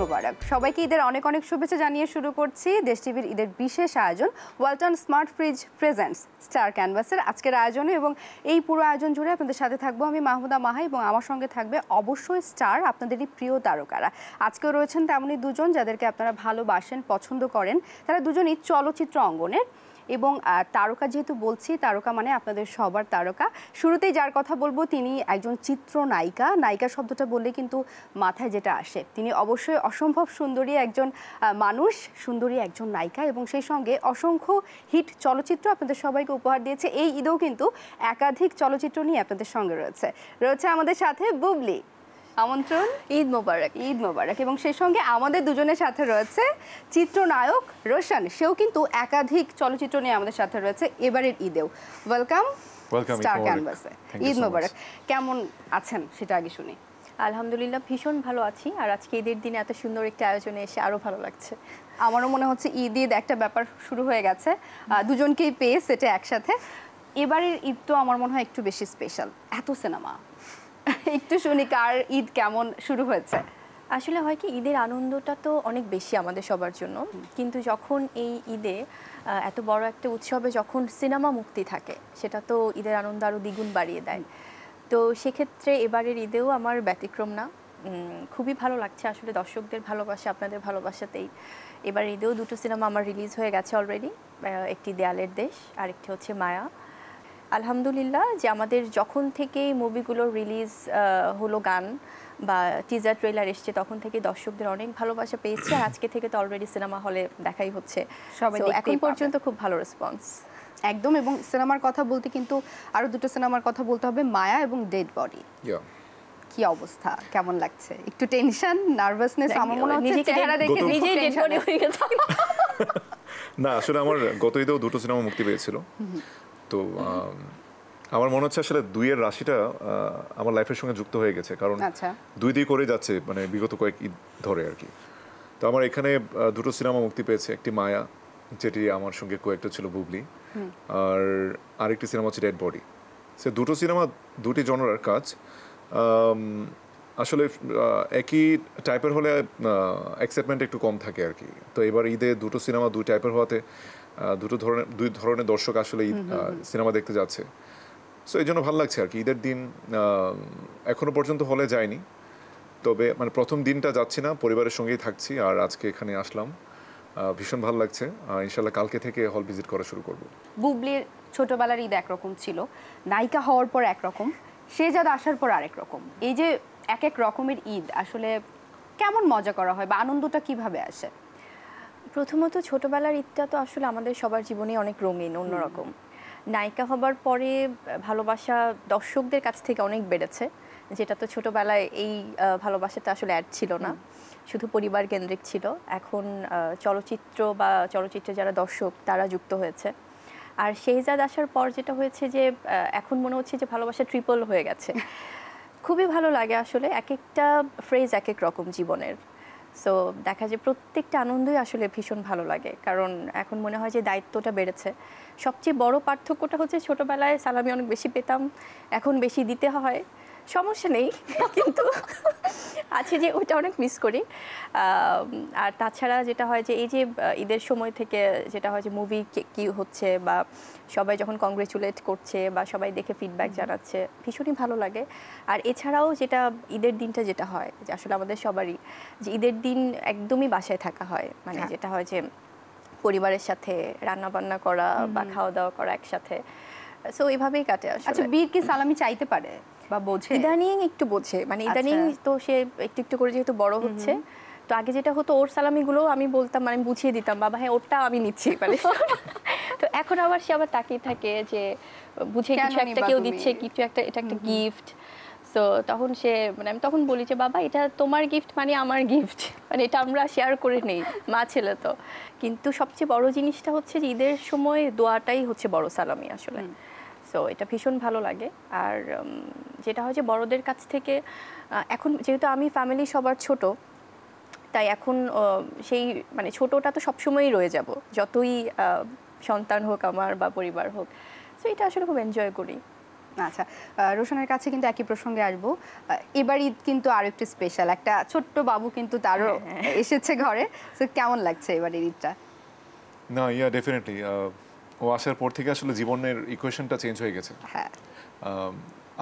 মোবারক সবাইকে ঈদের অনেক অনেক শুভেচ্ছা জানিয়ে শুরু করছি দেশ টিভির ঈদের বিশেষ আয়োজন Walton smart fridge presents star ক্যানভাসের আজকের আয়োজনে এবং এই পুরো আয়োজন জুড়ে আপনাদের সাথে থাকবো আমি মাহমুদা মাহা এবং আমার সঙ্গে থাকবে অবশ্যই স্টার আপনাদেরই প্রিয় তারকারা আজকেও রয়েছেন তেমনই দুজন যাদেরকে আপনারা ভালোবাসেন পছন্দ করেন তারা দুজনই চলচ্চিত্র অঙ্গনের এবং তারকা যেহেতু বলছি তারকা মানে আপনাদের সবার তারকা শুরুতেই যার কথা বলবো তিনি একজন চিত্রনায়িকা নায়িকা শব্দটা বললে কিন্তু মাথায় যেটা আসে তিনি অবশ্যই অসম্ভব সুন্দরী একজন মানুষ সুন্দরী একজন নায়িকা এবং সেই সঙ্গে অসংখ্য হিট চলচ্চিত্র আপনাদের সবাইকে উপহার দিয়েছে এই ঈদেও কিন্তু একাধিক চলচ্চিত্র নিয়ে আপনাদের সঙ্গে রয়েছে আমাদের সাথে বুবলি আমন্ত্রণ ঈদ মোবারক এবং সেই সঙ্গে আমাদের দুজনের সাথে রয়েছে চিত্রনায়ক রোশান সেও কিন্তু একাধিক চলচ্চিত্র নিয়ে আমাদের সাথে রয়েছে এবারের ঈদেও ওয়েলকাম স্টার ক্যানভাসে ঈদ মোবারক কেমন আছেন সেটা আগে শুনি আলহামদুলিল্লাহ ভীষণ ভালো আছি আর আজকে ঈদের দিনে এত সুন্দর একটা আয়োজনে এসে আরও ভালো লাগছে আমারও মনে হচ্ছে ঈদ ঈদ একটা ব্যাপার শুরু হয়ে গেছে দুজনকেই পেয়ে সেটা একসাথে এবারের ঈদ তো আমার মনে হয় একটু বেশি স্পেশাল এত সিনেমা একটু শুনি কার ঈদ কেমন শুরু হয়েছে আসলে হয় কি ঈদের আনন্দটা তো অনেক বেশি আমাদের সবার জন্য কিন্তু যখন এই ঈদে এত বড় একটা উৎসবে যখন সিনেমা মুক্তি থাকে সেটা তো ঈদের আনন্দ আরও দ্বিগুণ বাড়িয়ে দেয় তো সেক্ষেত্রে এবারের ঈদেও আমার ব্যতিক্রম না খুবই ভালো লাগছে আসলে দর্শকদের ভালোবাসা আপনাদের ভালোবাসাতেই এবার ঈদেও দুটো সিনেমা আমার রিলিজ হয়ে গেছে অলরেডি একটি দেয়ালের দেশ আর একটি হচ্ছে মায়া আলহামদুলিল্লাহ যে আমাদের যখন থেকে মুভিগুলো রিলিজ হলো গান বা টিজার ট্রেলার এসছে তখন থেকে দর্শকদের অনেক ভালোবাসা পেয়েছে আর আজকে থেকে তো অলরেডি সিনেমা হলে দেখাই হচ্ছে সবাই এখন পর্যন্ত খুব ভালো রেসপন্স একদম এবং সিনেমার কথা বলতে কিন্তু আরও দুটো সিনেমার কথা বলতে হবে মায়া এবং ডেড বডি কি অবস্থা কেমন লাগছে একটু টেনশন নার্ভাসনেস আমার মনে হচ্ছে চেহারা দেখে নিজেই টেনশন হয়ে গেছে না আসলে আমার গত ঈদেও দুটো সিনেমা মুক্তি পেয়েছিল তো আমার মনে হচ্ছে আসলে দুইয়ের রাশিটা আমার লাইফের সঙ্গে যুক্ত হয়ে গেছে কারণ দুই দুই করে যাচ্ছে মানে বিগত কয়েক ঈদ ধরে আর কি তো আমার এখানে দুটো সিনেমা মুক্তি পেয়েছে একটি মায়া যেটি আমার সঙ্গে কয়েকটা ছিল বুবলি আর আরেকটি সিনেমা হচ্ছে ডেড বডি সে দুটো সিনেমা দুটি জনরার কাজ আসলে একই টাইপের হলে এক্সাইটমেন্ট একটু কম থাকে আর কি তো এবার ঈদে দুটো সিনেমা দুই টাইপের হওয়াতে দুই ধরনের দর্শক আসলে সিনেমা দেখতে যাচ্ছে সো এই জন্য ভালো লাগছে আর কি ঈদের দিন এখনো পর্যন্ত হলে যায়নি তবে মানে প্রথম দিনটা যাচ্ছি না পরিবারের সঙ্গেই থাকছি আর আজকে এখানে আসলাম ভীষণ ভালো লাগছে ইনশাল্লাহ কালকে থেকে হল ভিজিট করা শুরু করব বুবলির ছোটবেলার ঈদ একরকম ছিল নায়িকা হওয়ার পর একরকম সে যা আসার পর আরেক রকম এই যে এক এক রকমের ঈদ আসলে কেমন মজা করা হয় বা আনন্দটা কিভাবে আসে প্রথমত ছোটবেলার ঈদটা তো আসলে আমাদের সবার জীবনে অনেক রঙিন অন্যরকম নায়িকা হবার পরে ভালোবাসা দর্শকদের কাছ থেকে অনেক বেড়েছে যেটা তো ছোটবেলায় এই ভালোবাসাটা আসলে অ্যাড ছিল না শুধু পরিবার কেন্দ্রিক ছিল এখন চলচ্চিত্র বা চলচ্চিত্রে যারা দর্শক তারা যুক্ত হয়েছে আর শেহজাদ আসার পর যেটা হয়েছে যে এখন মনে হচ্ছে যে ভালোবাসা ট্রিপল হয়ে গেছে খুবই ভালো লাগে আসলে এক একটা ফ্রেজ এক এক রকম জীবনের সো দেখা যায় প্রত্যেকটা আনন্দই আসলে ভীষণ ভালো লাগে কারণ এখন মনে হয় যে দায়িত্বটা বেড়েছে সবচেয়ে বড় পার্থক্যটা হচ্ছে ছোটবেলায় সালামি অনেক বেশি পেতাম এখন বেশি দিতে হয় সমস্যা নেই কিন্তু আছে যে ওটা অনেক মিস করি আর তাছাড়া যেটা হয় যে এই যে ঈদের সময় থেকে যেটা হয় যে মুভি কী হচ্ছে বা সবাই যখন কংগ্রেচুলেট করছে বা সবাই দেখে ফিডব্যাক জানাচ্ছে ভীষণই ভালো লাগে আর এছাড়াও যেটা ঈদের দিনটা যেটা হয় যে আসলে আমাদের সবারই যে ঈদের দিন একদমই বাসায় থাকা হয় মানে যেটা হয় যে পরিবারের সাথে রান্নাবান্না করা বা খাওয়া দাওয়া করা একসাথে সো এভাবেই কাটে আচ্ছা বীর কি সালামি চাইতে পারে বা বোঝে ইদানিং একটু বোঝে মানে ইদানিং তো সে একটু একটু করে যেহেতু বড় হচ্ছে তো আগে যেটা হতো ওর সালামিগুলো আমি বলতাম মানে বুঝিয়ে দিতাম বাবা হ্যাঁ ওরটা আমি নিচ্ছি মানে তো এখন আবার সে আবার তাকিয়ে থাকে যে বুঝে কিছু একটা কেউ দিচ্ছে কিছু একটা এটা একটা গিফট সো তখন সে মানে আমি তখন বলি যে বাবা এটা তোমার গিফট মানে আমার গিফট মানে এটা আমরা শেয়ার করে নেই মা ছেলে তো কিন্তু সবচেয়ে বড় জিনিসটা হচ্ছে যে ঈদের সময় দোয়াটাই হচ্ছে বড় সালামি আসলে সো এটা ভীষণ ভালো লাগে আর যেটা হয় যে বড়দের কাছ থেকে এখন যেহেতু আমি ফ্যামিলি সবার ছোট তাই এখন সেই মানে ছোটোটা তো সবসময়ই রয়ে যাব যতই সন্তান হোক আমার বা পরিবার হোক সো এটা আসলে খুব এনজয় করি আচ্ছা রোশনের কাছে কিন্তু একই প্রসঙ্গে আসব এবার ঈদ কিন্তু আরেকটু স্পেশাল একটা ছোট্ট বাবু কিন্তু তারও এসেছে ঘরে সো কেমন লাগছে এবারে ঈদটা না ইয়া ডেফিনেটলি ও আসার পর থেকে আসলে জীবনের ইকুয়েশনটা চেঞ্জ হয়ে গেছে হ্যাঁ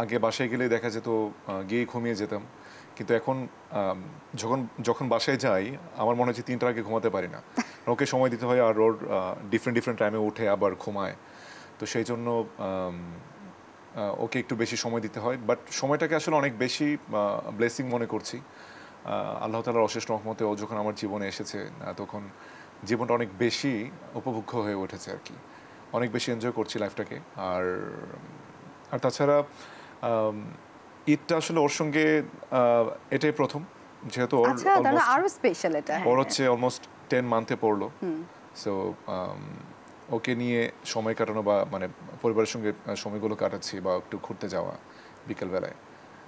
আগে বাসায় গেলে দেখা যেত গিয়ে ঘুমিয়ে যেতাম কিন্তু এখন যখন বাসায় যাই আমার মনে হয় 3টার আগে ঘুমাতে পারি না ওকে সময় দিতে হয় আর ওর ডিফারেন্ট টাইমে উঠে আবার ঘুমায় তো সেই জন্য ওকে একটু বেশি সময় দিতে হয় বাট সময়টাকে আসলে অনেক বেশি ব্লেসিং মনে করছি আল্লাহ তাআলার অশেষ রহমতে ও যখন আমার জীবনে এসেছে তখন জীবনটা অনেক বেশি উপভোগ্য হয়ে উঠেছে আর কি অনেক বেশি এনজয় করছি লাইফটাকে আর আর তাছাড়া ঈদটা আসলে ওর সঙ্গে এটাই প্রথম যেহেতু আরো স্পেশাল এটা ওর হচ্ছে অলমোস্ট 10 মান্থে পড়লো সো ওকে নিয়ে সময় কাটানো বা মানে পরিবারের সঙ্গে সময়গুলো কাটাচ্ছি বা একটু ঘুরতে যাওয়া বিকেল বেলায়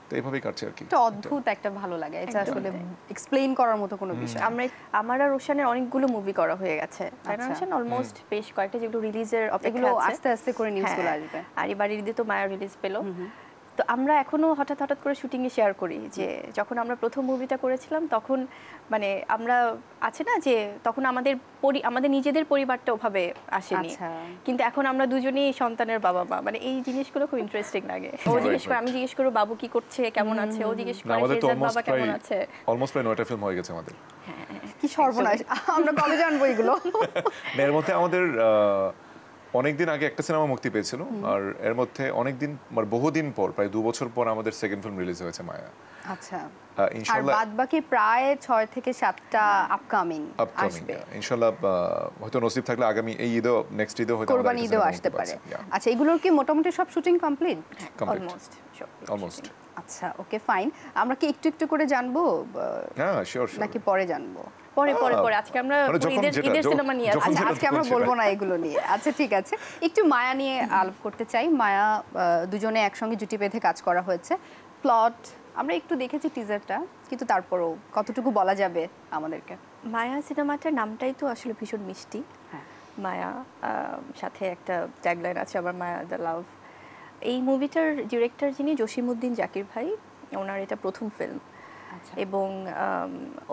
তো এইভাবেই কাটছে আর কি এটা অদ্ভুত একটা ভালো লাগে এটা আসলে এক্সপ্লেইন করার মতো কোনো বিষয় আমরা আমার আর রোশানের অনেকগুলো মুভি করা হয়ে গেছে রোশান অলমোস্ট বেশ কয়েকটা যেগুলো রিলিজের অপেক্ষা আছে আস্তে আস্তে করে নিউজগুলো আসবে আর এবারে ঈদে তো মায়া রিলিজ পেলো তো আমরা এখনো হঠাৎ করে শুটিং এ শেয়ার করি যে যখন আমরা প্রথম মুভিটা করেছিলাম তখন মানে আমরা আছে না যে তখন আমাদের নিজেদের পরিবারটা ওভাবে আসেনি কিন্তু এখন আমরা দুজনেই সন্তানের বাবা মা মানে এই জিনিসগুলো খুব ইন্টারেস্টিং লাগে ও জিজ্ঞেস করে আমি জিজ্ঞেস করি বাবু কি করছে কেমন আছে ও জিজ্ঞেস করে বাবা কেমন আছে অলমোস্ট প্রায় 9টা ফিল্ম হয়ে গেছে আমাদের কি সর্বনাশ আমরা কবে জানবো এগুলো এর মধ্যে আমাদের অনেক দিন আগে একটা সিনেমা মুক্তি পেয়েছিল আর এর মধ্যে অনেক দিন মানে বহুদিন পর প্রায় 2 বছর পর আমাদের সেকেন্ড ফিল্ম রিলিজ হয়েছে মায়া আচ্ছা ইনশাআল্লাহ আর বাদবাকি প্রায় 6 থেকে 7টা আপকামিং আসবে ইনশাআল্লাহ হয়তো নসিব থাকলে আগামী এই ঈদও নেক্সট ঈদও হয়তো কোরবানি ঈদও আসতে পারে আচ্ছা এগুলোর কি মোটামুটি সব শুটিং কমপ্লিট অলমোস্ট আচ্ছা ওকে ফাইন আমরা কি একটু একটু করে জানবো হ্যাঁ শিওর শিওর নাকি পরে জানবো পরে আজকে আমরা ঈদের সিনেমা নিয়ে আজকে আমরা বলবো না এগুলো নিয়ে আচ্ছা ঠিক আছে একটু মায়া নিয়ে আলাপ করতে চাই মায়া দুজনে একসঙ্গে জুটি বেঁধে কাজ করা হয়েছে প্লট আমরা একটু দেখেছি টিজারটা কিন্তু তারপরেও কতটুকু বলা যাবে আমাদেরকে মায়া সিনেমাটার নামটাই তো আসলে ভীষণ মিষ্টি হ্যাঁ মায়া সাথে একটা ট্যাগলাইন আছে আবার মায়া দ্য লাভ এই মুভিটার ডিরেক্টর যিনি জসিমউদ্দিন জাকির ভাই ওনার এটা প্রথম ফিল্ম এবং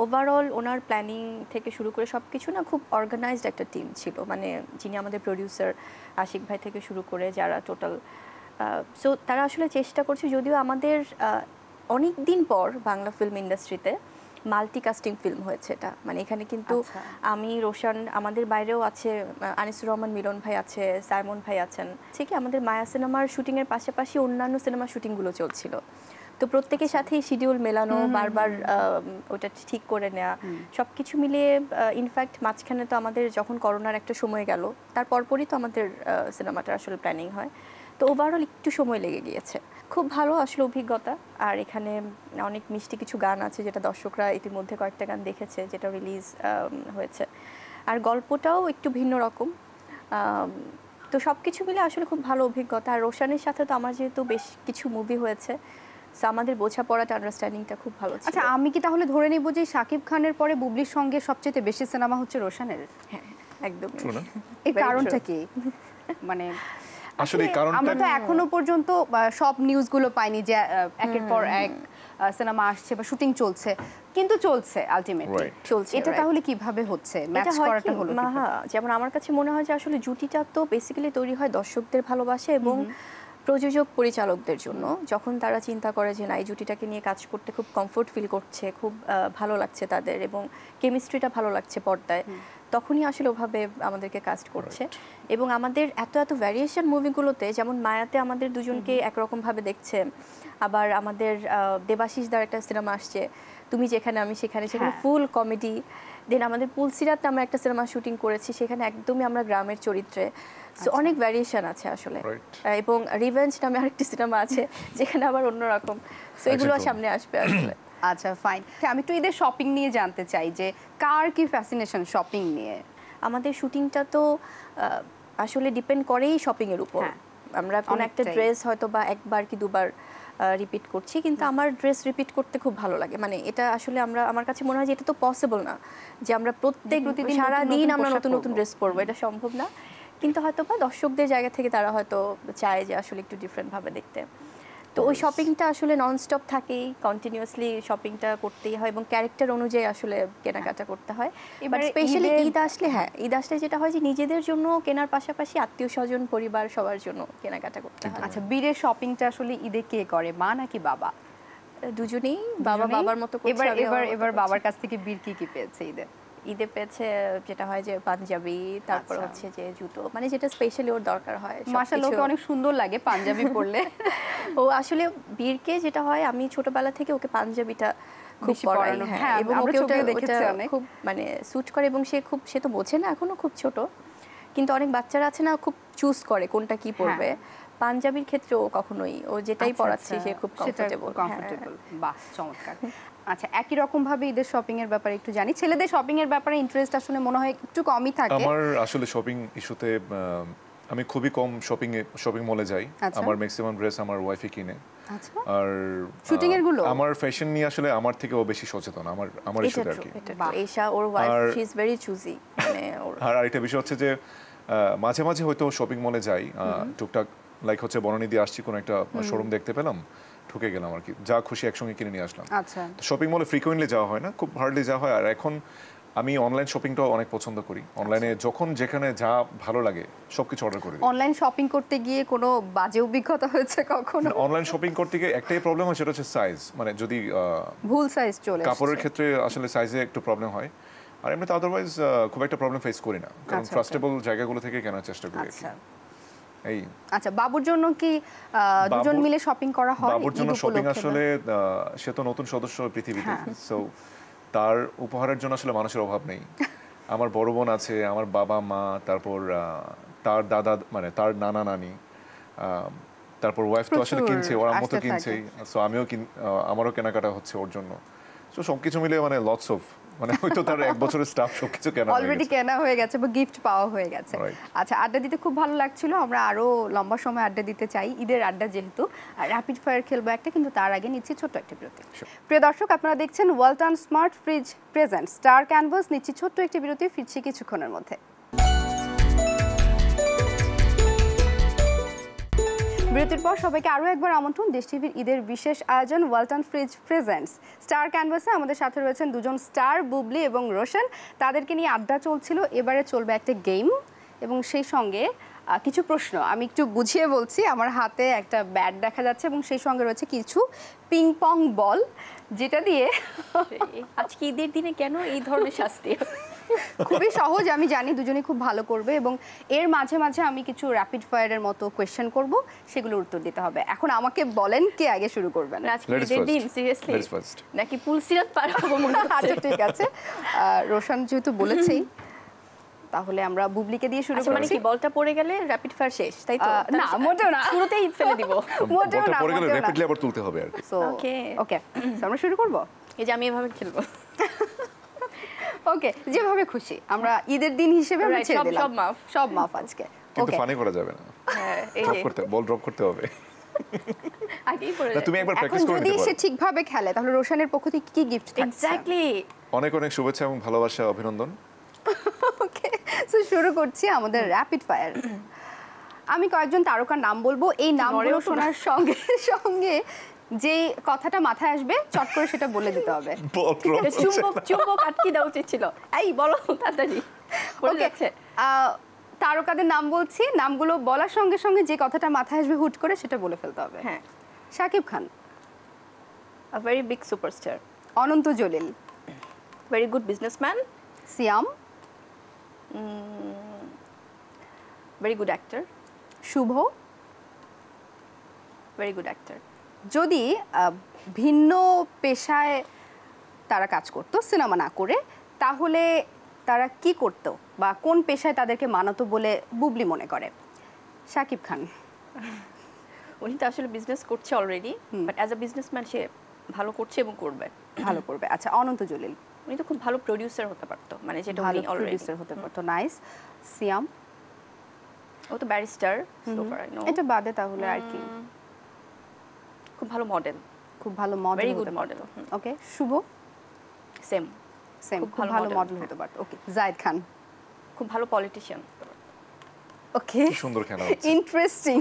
ওভারঅল ওনার প্ল্যানিং থেকে শুরু করে সব কিছু না খুব অর্গানাইজড একটা টিম ছিল মানে যিনি আমাদের প্রোডিউসার আশিক ভাই থেকে শুরু করে যারা টোটাল সো তারা আসলে চেষ্টা করছে যদিও আমাদের অনেক দিন পর বাংলা ফিল্ম ইন্ডাস্ট্রিতে মাল্টিকাস্টিং ফিল্ম হয়েছে এটা মানে এখানে কিন্তু আমি রোশান আমাদের বাইরেও আছে আনিসুর রহমান মিলন ভাই আছে সাইমন ভাই আছেন ঠিক আমাদের মায়া সিনেমার শুটিংয়ের পাশাপাশি অন্যান্য সিনেমা শুটিংগুলো চলছিল তো প্রত্যেকের সাথেই শিডিউল মেলানো বারবার ওটা ঠিক করে নেওয়া সব কিছু মিলিয়ে ইনফ্যাক্ট মাঝখানে তো আমাদের যখন করোনার একটা সময় গেল তার পরপরই তো আমাদের সিনেমাটার আসলে প্ল্যানিং হয় তো ওভারঅল একটু সময় লেগে গিয়েছে খুব ভালো আসলে অভিজ্ঞতা আর এখানে অনেক মিষ্টি কিছু গান আছে যেটা দর্শকরা ইতিমধ্যে কয়েকটা গান দেখেছে যেটা রিলিজ হয়েছে আর গল্পটাও একটু ভিন্ন রকম তো সব কিছু মিলে আসলে খুব ভালো অভিজ্ঞতা আর রোশানের সাথে তো আমার যেহেতু বেশ কিছু মুভি হয়েছে আমাদের বোঝাপড়াটা আন্ডারস্ট্যান্ডিংটা খুব ভালো ছিল আচ্ছা আমি কি তাহলে ধরে নেব যে শাকিব খানের পরে বুবলির সঙ্গে সবচেয়ে বেশি সিনেমা হচ্ছে রোশানের হ্যাঁ একদম এই কারণটা কি মানে আসলে এই কারণটা আমরা তো এখনো পর্যন্ত সব নিউজগুলো পাইনি যে একের পর এক সিনেমা আসছে বা শুটিং চলছে কিন্তু চলছে আলটিমেটলি চলছে এটা তাহলে কিভাবে হচ্ছে ম্যাচ করাটা হলো যেমন আমার কাছে মনে হয় যে আসলে জুটিটা তো বেসিক্যালি তৈরি হয় দর্শকদের ভালোবাসা এবং প্রযোজক পরিচালকদের জন্য যখন তারা চিন্তা করে যে না এই জুটিটাকে নিয়ে কাজ করতে খুব কমফোর্ট ফিল করছে খুব ভালো লাগছে তাদের এবং কেমিস্ট্রিটা ভালো লাগছে পর্দায় তখনই আসলে ওভাবে আমাদেরকে কাস্ট করছে এবং আমাদের এত ভ্যারিয়েশন মুভিগুলোতে যেমন মায়াতে আমাদের দুজনকে একরকমভাবে দেখছে আবার আমাদের দেবাশিসদার একটা সিনেমা আসছে তুমি যেখানে আমি সেখানে ফুল কমেডি দেন আমাদের পুলসিরাতে আমরা একটা সিনেমা শুটিং করেছি সেখানে একদমই আমরা গ্রামের চরিত্রে সো অনেক ভ্যারিয়েশন আছে আসলে এবং রিভেঞ্জ নামে আরেকটি সিনেমা আছে যেখানে আবার অন্যরকম সো এগুলো সামনে আসবে আসলে আচ্ছা ফাইন আমি তো ঈদের শপিং নিয়ে জানতে চাই যে কার কি ফ্যাসিনেশন শপিং নিয়ে আমাদের শুটিংটা তো আসলে ডিপেন্ড করেই শপিংয়ের উপর আমরা কোনো একটা ড্রেস হয়তো বা একবার কি দুবার রিপিট করছি কিন্তু আমার ড্রেস রিপিট করতে খুব ভালো লাগে মানে এটা আসলে আমরা আমার কাছে মনে হয় যে এটা তো পসিবল না যে আমরা প্রতিদিন সারা দিন আমরা নতুন নতুন ড্রেস পরবো এটা সম্ভব না কিন্তু হয়তো বা দর্শকদের জায়গা থেকে তারা হয়তো চায় যে আসলে একটু ডিফারেন্ট ভাবে দেখতে তো ওই শপিংটা আসলে নন স্টপ থাকে কন্টিনিউয়াসলি শপিংটা করতেই হয় এবং ক্যারেক্টার অনুযায়ী আসলে কেনাকাটা করতে হয় বাট স্পেশালি ঈদ আসলে হ্যাঁ ঈদ আসলে যেটা হয় যে নিজেদের জন্য কেনার পাশাপাশি আত্মীয় স্বজন পরিবার সবার জন্য কেনাকাটা করতে হয় আচ্ছা বীরের শপিংটা আসলে ঈদে কে করে মা নাকি বাবা দুজনেই বাবা বাবার মতো করছে এবার এবার এবার বাবার কাছ থেকে বীর কি কি পেয়েছে ঈদে ঈদে পেয়েছে যেটা হয় যে পাঞ্জাবি তারপর হচ্ছে যে জুতো মানে যেটা স্পেশালি ওর দরকার হয় মাশাআল্লাহ ওকে অনেক সুন্দর লাগে পাঞ্জাবি পরলে ও আসলে বীরকে যেটা হয় আমি ছোটবেলা থেকে ওকে পাঞ্জাবিটা খুব পরানো হ্যাঁ এবং ওকে ওটা দেখেছি অনেক খুব মানে স্যুট করে এবং সে খুব সে তো বোঝে না এখনো খুব ছোট কিন্তু অনেক বাচ্চারা আছে না খুব চুজ করে কোনটা কি পরবে পাঞ্জাবির ক্ষেত্রে ও কখনোই ও যেটাই পরাচ্ছে সে খুব কমফোর্টেবল বাস চমৎকার আচ্ছা একই রকম ভাবে ঈদের শপিং এর ব্যাপারে একটু জানি ছেলেদের শপিং এর ব্যাপারে ইন্টারেস্ট আসলে মনে হয় একটু কমই থাকে আমার আসলে শপিং ইস্যুতে আমি খুবই কম শপিং মলে যাই আমার ম্যাক্সিমাম ড্রেস আমার ওয়াইফই কিনে আচ্ছা আর শুটিং এর গুলো আমার ফ্যাশন নিয়ে আসলে আমার থেকে ও বেশি সচেতন আমার আমার ইস্যুটা আর কি এশা ওর wife she is very choosy মানে আর আরেকটা বিষয় হচ্ছে যে মাঝে মাঝে হয়তো শপিং মলে যাই টুকটাক লাইক হচ্ছে বনানী দিয়ে আসছি কোন একটা শোরুম দেখতে পেলাম ঢুকে গেলাম আর কি যা খুশি একসঙ্গে কিনে নিয়ে আসলাম আচ্ছা তো শপিং মলে ফ্রিকোয়েন্টলি যাওয়া হয় না খুব হার্ডলি যাওয়া হয় আর এখন আমি অনলাইন শপিংটাও অনেক পছন্দ করি অনলাইনে যখন যেখানে যা ভালো লাগে সবকিছু অর্ডার করি অনলাইন শপিং করতে গিয়ে কোনো বাজে অভিজ্ঞতা হয়েছে কখনো অনলাইন শপিং করতে গিয়ে একটাই প্রবলেম হয় সেটা হচ্ছে সাইজ মানে যদি ভুল সাইজ চলে আসে কাপড়ের ক্ষেত্রে আসলে সাইজে একটু প্রবলেম হয় আর এমনিতে আদারওয়াইজ খুব একটা প্রবলেম ফেস করি না কারণ ট্রাস্টেবল জায়গাগুলো থেকে কেনার চেষ্টা করি আচ্ছা এই আচ্ছা বাবুর জন্য কি দুজন মিলে শপিং করা হয় বাবুর জন্য শপিং আসলে সে তো নতুন সদস্য পৃথিবীতে সো তার উপহারের জন্য আসলে মানুষের অভাব নেই আমার বড় বোন আছে আমার বাবা মা তারপর তার দাদা মানে তার নানা নানি তারপর ওয়াইফ তো আসলে কিনছে ওর আম্মু তো কিনছেই সো আমিও আমারও কেনাকাটা হচ্ছে ওর জন্য সো সবকিছু মিলে মানে লটস অফ মানে হয়তো তার এক বছরের স্টাফ সবকিছু কেনা অলরেডি কেনা হয়ে গেছে বা গিফট পাওয়া হয়ে গেছে আচ্ছা আড্ডা দিতে খুব ভালো লাগছিল আমরা আরো লম্বা সময় আড্ডা দিতে চাই ঈদের আড্ডা যেহেতু র‍্যাপিড ফায়ার খেলবো একটা কিন্তু তার আগে নিচ্ছি ছোট একটা বিরতি প্রিয় দর্শক আপনারা দেখছেন Walton smart fridge present star canvas নিচ্ছি ছোট একটা বিরতি ফিরছি কিছুক্ষণের মধ্যে বিরতির পর সবাইকে আরও একবার আমন্ত্রণ দেশ টিভির ঈদের বিশেষ আয়োজন ওয়ালটন ফ্রিজ প্রেজেন্টস স্টার ক্যানভাসে আমাদের সাথে রয়েছেন দুজন স্টার বুবলি এবং রোশন তাদেরকে নিয়ে আড্ডা চলছিল এবারে চলবে একটা গেম এবং সেই সঙ্গে কিছু প্রশ্ন আমি একটু বুঝিয়ে বলছি আমার হাতে একটা ব্যাট দেখা যাচ্ছে এবং সেই সঙ্গে রয়েছে কিছু পিং পং বল যেটা দিয়ে আজকে ঈদের দিনে কেন এই ধরনের শাস্তি খুবই সহজ আমি জানি দুজনেই খুব ভালো করবে এবং এর মাঝে মাঝে আমি কিছু র্যাপিড ফায়ারের মতো কোয়েশ্চেন করব সেগুলোর উত্তর দিতে হবে এখন আমাকে বলেন কে আগে শুরু করবেন আজকে ঈদের দিন সিরিয়াসলি নাকি পুলসিরাত পার হবো মনে হচ্ছে ঠিক আছে রোশন যেহেতু বলেছেই তাহলে আমরা বুবলিকে দিয়ে শুরু করব মানে কি বলটা পড়ে গেলে র‍্যাপিড ফায়ার শেষ তাই তো না মোটেও না শুরুতেই ফেলে দিব মোটেও না পড়ে গেলে র‍্যাপিডলি আবার তুলতে হবে আর ওকে ওকে আমরা শুরু করব এই যে আমি এভাবে খেলবো ওকে যেভাবে খুশি আমরা ঈদের দিন হিসেবে আমরা ছেড়ে দিলাম সব মাফ আজকে কিন্তু ফানি করা যাবে না হ্যাঁ এই যে বল ড্রপ করতে হবে আগেই পড়ে তুমি একবার প্র্যাকটিস করে দিও যদি সে ঠিকভাবে খেলে তাহলে রোশানের পক্ষ থেকে কি গিফট থাকছে এক্স্যাক্টলি অনেক অনেক শুভেচ্ছা এবং ভালোবাসা অভিনন্দন ওকে সো শুরু করছি আমাদের র‍্যাপিড ফায়ার আমি কয়েকজন তারকার নাম বলবো এই নামগুলো শোনার সঙ্গে সঙ্গে যে কথাটা মাথায় আসবে চট করে সেটা বলে দিতে হবে চুম্বক আটকে দেওয়া উচিত ছিল এই বলো তাড়াতাড়ি ওকে তারকাদের নাম বলছি নামগুলো বলার সঙ্গে সঙ্গে যে কথাটা মাথায় আসবে হুট করে সেটা বলে ফেলতে হবে হ্যাঁ Shakib Khan a very big superstar Ananta Jalil very good businessman Siam very good actor Shuvo very good actor যদি ভিন্ন পেশায় তারা কাজ করত সিনেমা না করে তাহলে তারা কি করত বা কোন পেশায় তাদেরকে মানাতো বলে বুবলি মনে করে সাকিব খান উনি তো আসলে বিজনেস করছে already but as a businessman সে ভালো করছে এবং করবে ভালো করবে আচ্ছা অনন্ত জলিল উনি তো খুব ভালো প্রোডিউসার হতে পারতো মানে যেটা উনি অলরেডি প্রোডিউসার হতে পারতো নাইস সিয়াম ও তো barrister so far I know এটা বাদে তাহলে আর কি খুব ভালো model very good model okay Shuvo same same খুব ভালো মডেল হতে পারতো ওকে জাহিদ খান খুব ভালো পলিটিশিয়ান Okay. সুন্দর খেলা হচ্ছে। ইন্টারেস্টিং।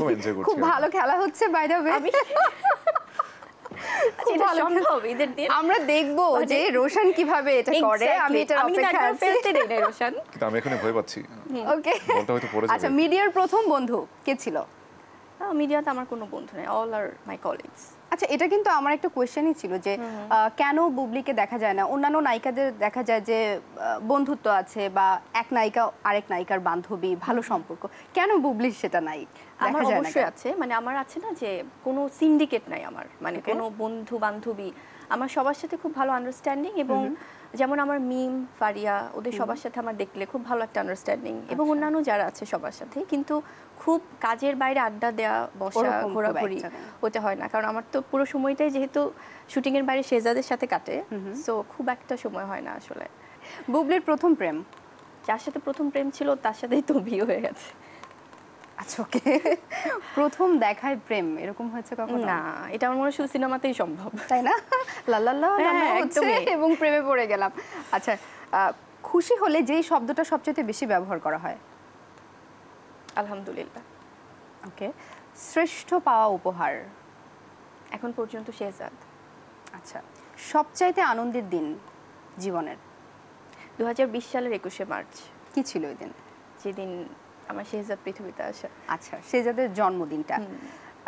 খুব ভালো খেলা হচ্ছে বাই দ্য ওয়ে। আমরা দেখব যে রোশন কিভাবে এটা করে। আমি এটা অপেক্ষা করতে দেই না রোশন। কিন্তু আমি এখনো ভয় পাচ্ছি। ওকে। বলতে হয়তো পড়ে যাবে। আচ্ছা মিডিয়ার প্রথম বন্ধু কে ছিল? মিডিয়াতে আমার কোনো বন্ধু নেই। All are my colleagues. আচ্ছা এটা কিন্তু আমার একটা কোশ্চেনই ছিল যে কেন বুবলিকে দেখা যায় না, অন্যান্য নায়িকাদের দেখা যায় যে বন্ধুত্ব আছে বা এক নায়িকা আরেক নায়িকার বান্ধবী, ভালো সম্পর্ক, কেন বুবলির সেটা নাই? আমার অবশ্যই আছে, মানে আমার আছে না যে কোনো সিন্ডিকেট নাই আমার, মানে কোনো বন্ধু বান্ধবী, আমার সবার সাথে খুব ভালো আন্ডারস্ট্যান্ডিং। এবং যেমন আমার মিম, ফারিয়া, ওদের সবার সাথে আমার দেখলে খুব ভালো একটা আন্ডারস্ট্যান্ডিং এবং অন্যান্য যারা আছে সবার সাথে, কিন্তু খুব কাজের বাইরে আড্ডা দেওয়া, বসা, ঘোরাঘুরি ওটা হয় না, কারণ আমার তো পুরো সময়টাই যেহেতু শুটিংয়ের বাইরে শেজাদের সাথে কাটে, সো খুব একটা সময় হয় না আসলে। বুবলির প্রথম প্রেম, যার সাথে প্রথম প্রেম ছিল তার সাথেই তো বিয়ে হয়ে গেছে। আচ্ছা ওকে, প্রথম দেখায় প্রেম এরকম হয়েছে কখনো? না, এটা আমার মনে হয় সিনেমাতেই সম্ভব, তাই না? লা লা লা লা হচ্ছে এবং প্রেমে পড়ে গেলাম। আচ্ছা খুশি হলে যেই শব্দটা সবচেয়ে বেশি ব্যবহার করা হয়? আলহামদুলিল্লাহ। ওকে, শ্রেষ্ঠ পাওয়া উপহার? এখন পর্যন্ত শেহজাদ। আচ্ছা, সবচাইতে আনন্দের দিন জীবনের? 2020 সালের 21শে মার্চ। কি ছিল ওই দিন? যেদিন আমার শেহজাদ পৃথিবীতে আসে। আচ্ছা, শেহজাদের জন্মদিনটা।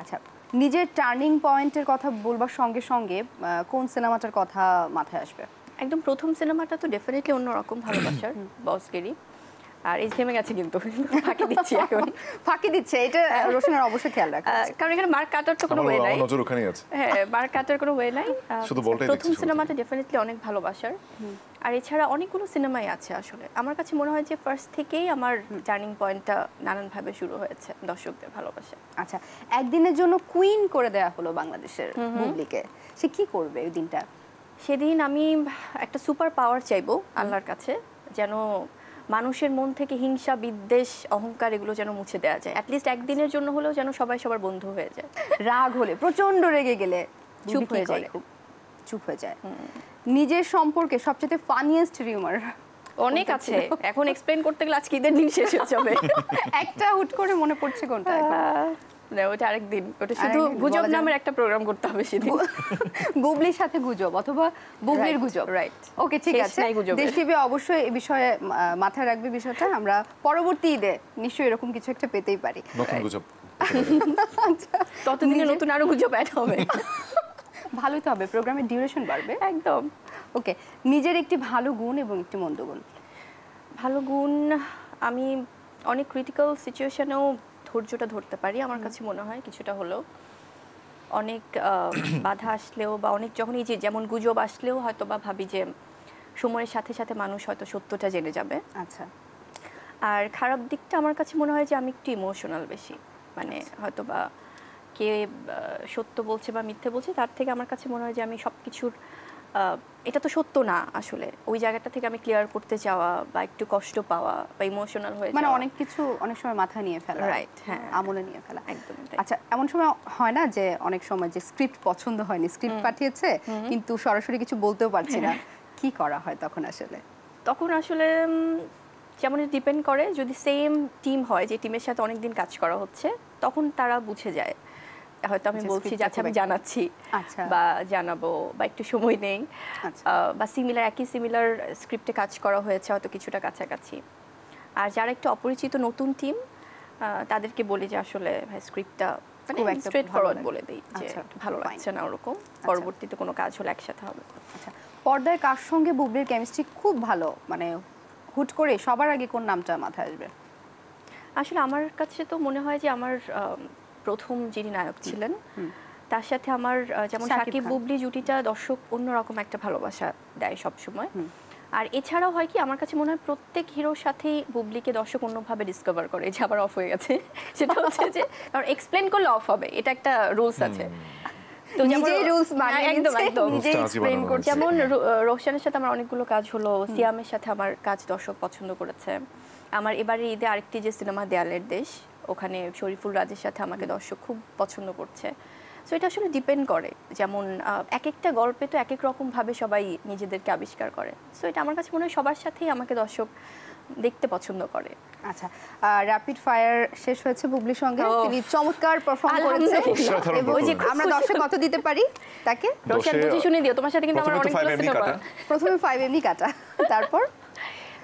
আচ্ছা, নিজের টার্নিং পয়েন্টের কথা বলবার সঙ্গে সঙ্গে কোন সিনেমাটার কথা মাথায় আসবে? একদম প্রথম সিনেমাটা তো ডেফিনেটলি অন্যরকম, ভালোবাসার বসগেরি। আর এই থেমে গেছে কিন্তু, ফাঁকি দিচ্ছি এখন, ফাঁকি দিচ্ছে, এটা রোশনের অবশ্যই খেয়াল রাখা, কারণ এখানে মার্ক কাটার তো কোনো ওয়ে নাই, নজর ওখানেই আছে। হ্যাঁ, মার্ক কাটার কোনো ওয়ে নাই। প্রথম সিনেমাটা ডেফিনেটলি অনেক ভালোবাসার। আর এছাড়া অনেকগুলো সিনেমাই আছে আসলে, আমার কাছে মনে হয় যে ফার্স্ট থেকেই আমার টার্নিং পয়েন্টটা নানানভাবে শুরু হয়েছে দর্শকদের ভালোবাসা। আচ্ছা, একদিনের জন্য কুইন করে দেওয়া হলো বাংলাদেশের বুবলিকে, সে কি করবে ওই দিনটা? সেদিন আমি একটা সুপার পাওয়ার চাইবো আল্লাহর কাছে, যেন মানুষের মন থেকে হিংসা, বিদ্বেষ, অহংকার এগুলো যেন মুছে দেওয়া যায়, অ্যাটলিস্ট একদিনের জন্য হলেও যেন সবাই সবার বন্ধু হয়ে যায়। রাগ হলে, প্রচন্ড রেগে গেলে চুপ হয়ে যায়, চুপ হয়ে যায়। নিজের সম্পর্কে সবচেয়ে ফানিয়েস্ট রিউমার? অনেক আছে, এখন এক্সপ্লেইন করতে গেলে আজকে ঈদের দিন শেষ হয়ে যাবে। একটা হুট করে মনে পড়ছে কোনটা? না, ওটা আরেকদিন, ওটা শুধু গুজব নামের একটা প্রোগ্রাম করতে হবে সেদিন, বুবলির সাথে গুজব অথবা বুবলির গুজব। রাইট, ওকে ঠিক আছে। দেশ টিভি অবশ্যই এই বিষয়ে মাথায় রাখবে বিষয়টা, আমরা পরবর্তী ঈদে নিশ্চয়ই এরকম কিছু একটা পেতেই পারি, নতুন গুজব। আচ্ছা, ততদিনে নতুন আরো গুজব অ্যাড হবে, ভালোই তো হবে, প্রোগ্রামের ডিউরেশন বাড়বে একদম। ওকে, নিজের একটি ভালো গুণ এবং একটি মন্দ গুণ? ভালো গুণ, আমি অনেক ক্রিটিক্যাল সিচুয়েশনেও ধৈর্যটা ধরতে পারি, আমার কাছে মনে হয় কিছুটা হলেও। অনেক বাধা আসলেও বা অনেক যখনই যে যেমন গুজব আসলেও হয়তো বা ভাবি যে সময়ের সাথে সাথে মানুষ হয়তো সত্যটা জেনে যাবে। আচ্ছা, আর খারাপ দিকটা আমার কাছে মনে হয় যে আমি একটু ইমোশনাল বেশি, মানে হয়তো বা কে সত্য বলছে বা মিথ্যে বলছে তার থেকে আমার কাছে মনে হয় যে আমি সব কিছুর এটা তো সত্য না আসলে, ওই জায়গাটা থেকে আমি ক্লিয়ার করতে চাওয়া বা একটু কষ্ট পাওয়া বা ইমোশনাল হয়ে যাওয়া, মানে অনেক কিছু অনেক সময় মাথা নিয়ে ফেলা। রাইট, হ্যাঁ, আমলে নিয়ে ফেলা একদম। আচ্ছা, এমন সময় হয় না যে অনেক সময় যে স্ক্রিপ্ট পছন্দ হয়নি, স্ক্রিপ্ট পাঠিয়েছে কিন্তু সরাসরি কিছু বলতেও পারছি না, কি করা হয় তখন আসলে? তখন আসলে যেমন ডিপেন্ড করে, যদি সেম টিম হয় যে টিমের সাথে অনেকদিন কাজ করা হচ্ছে তখন তারা বুঝে যায়, হয়তো আমি বলছি যে আচ্ছা আমি জানাচ্ছি বা জানাবো বা একটু সময় নেই, বা সিমিলার একই সিমিলার স্ক্রিপ্টে কাজ করা হয়েছে হয়তো কিছুটা কাছাকাছি। আর যারা একটু অপরিচিত নতুন টিম তাদেরকে বলি যে আসলে স্ক্রিপ্টটা মানে স্ট্রেট ফরওয়ার্ড বলে দিই যে ভালো লাগছে না, ওরকম পরবর্তীতে কোনো কাজ হলে একসাথে হবে। আচ্ছা, পর্দায় কার সঙ্গে বুবলির কেমিস্ট্রি খুব ভালো, মানে হুট করে সবার আগে কোন নামটা মাথায় আসবে? আসলে আমার কাছে তো মনে হয় যে আমার প্রথম যিনি নায়ক ছিলেন তার সাথে আমার যেমন সাকিব বুবলি জুটিটা দর্শক অন্যরকম একটা ভালোবাসা দেয় সবসময়। আর এছাড়াও হয় কি আমার কাছে মনে হয় প্রত্যেক হিরোর সাথেই বুবলিকে দর্শক অন্যভাবে ডিসকভার করে, যে আবার অফ হয়ে গেছে, সেটা হচ্ছে যে কারণ এক্সপ্লেন করলে অফ হবে, এটা একটা রুলস আছে। তো নিজেই রুলস মানে একদম একদম নিজেই এক্সপ্লেন করছে। যেমন রোশানের সাথে আমার অনেকগুলো কাজ হলো, সিয়ামের সাথে আমার কাজ দর্শক পছন্দ করেছে। আমার এবারে ঈদে আরেকটি যে সিনেমা দেয়ালের দেশ, ওখানে শরীফুল রাজের সাথে আমাকে দর্শক খুব পছন্দ করছে। সো এটা আসলে ডিপেন্ড করে, যেমন এক একটা গল্পে তো এক এক রকমভাবে সবাই নিজেদেরকে আবিষ্কার করে। সো এটা আমার কাছে মনে হয় সবার সাথেই আমাকে দর্শক দেখতে পছন্দ করে। আচ্ছা, র‍্যাপিড ফায়ার শেষ হয়েছে বুবলির সঙ্গে, তিনি চমৎকার পারফর্ম করেছেন। আমরা দর্শক কত দিতে পারি তাকে? দর্শক বুঝি শুনে দিও, তোমার সাথে কিন্তু আমার অনেক ক্লোজ ছিল। প্রথমে 5 এমনি কাটা, তারপর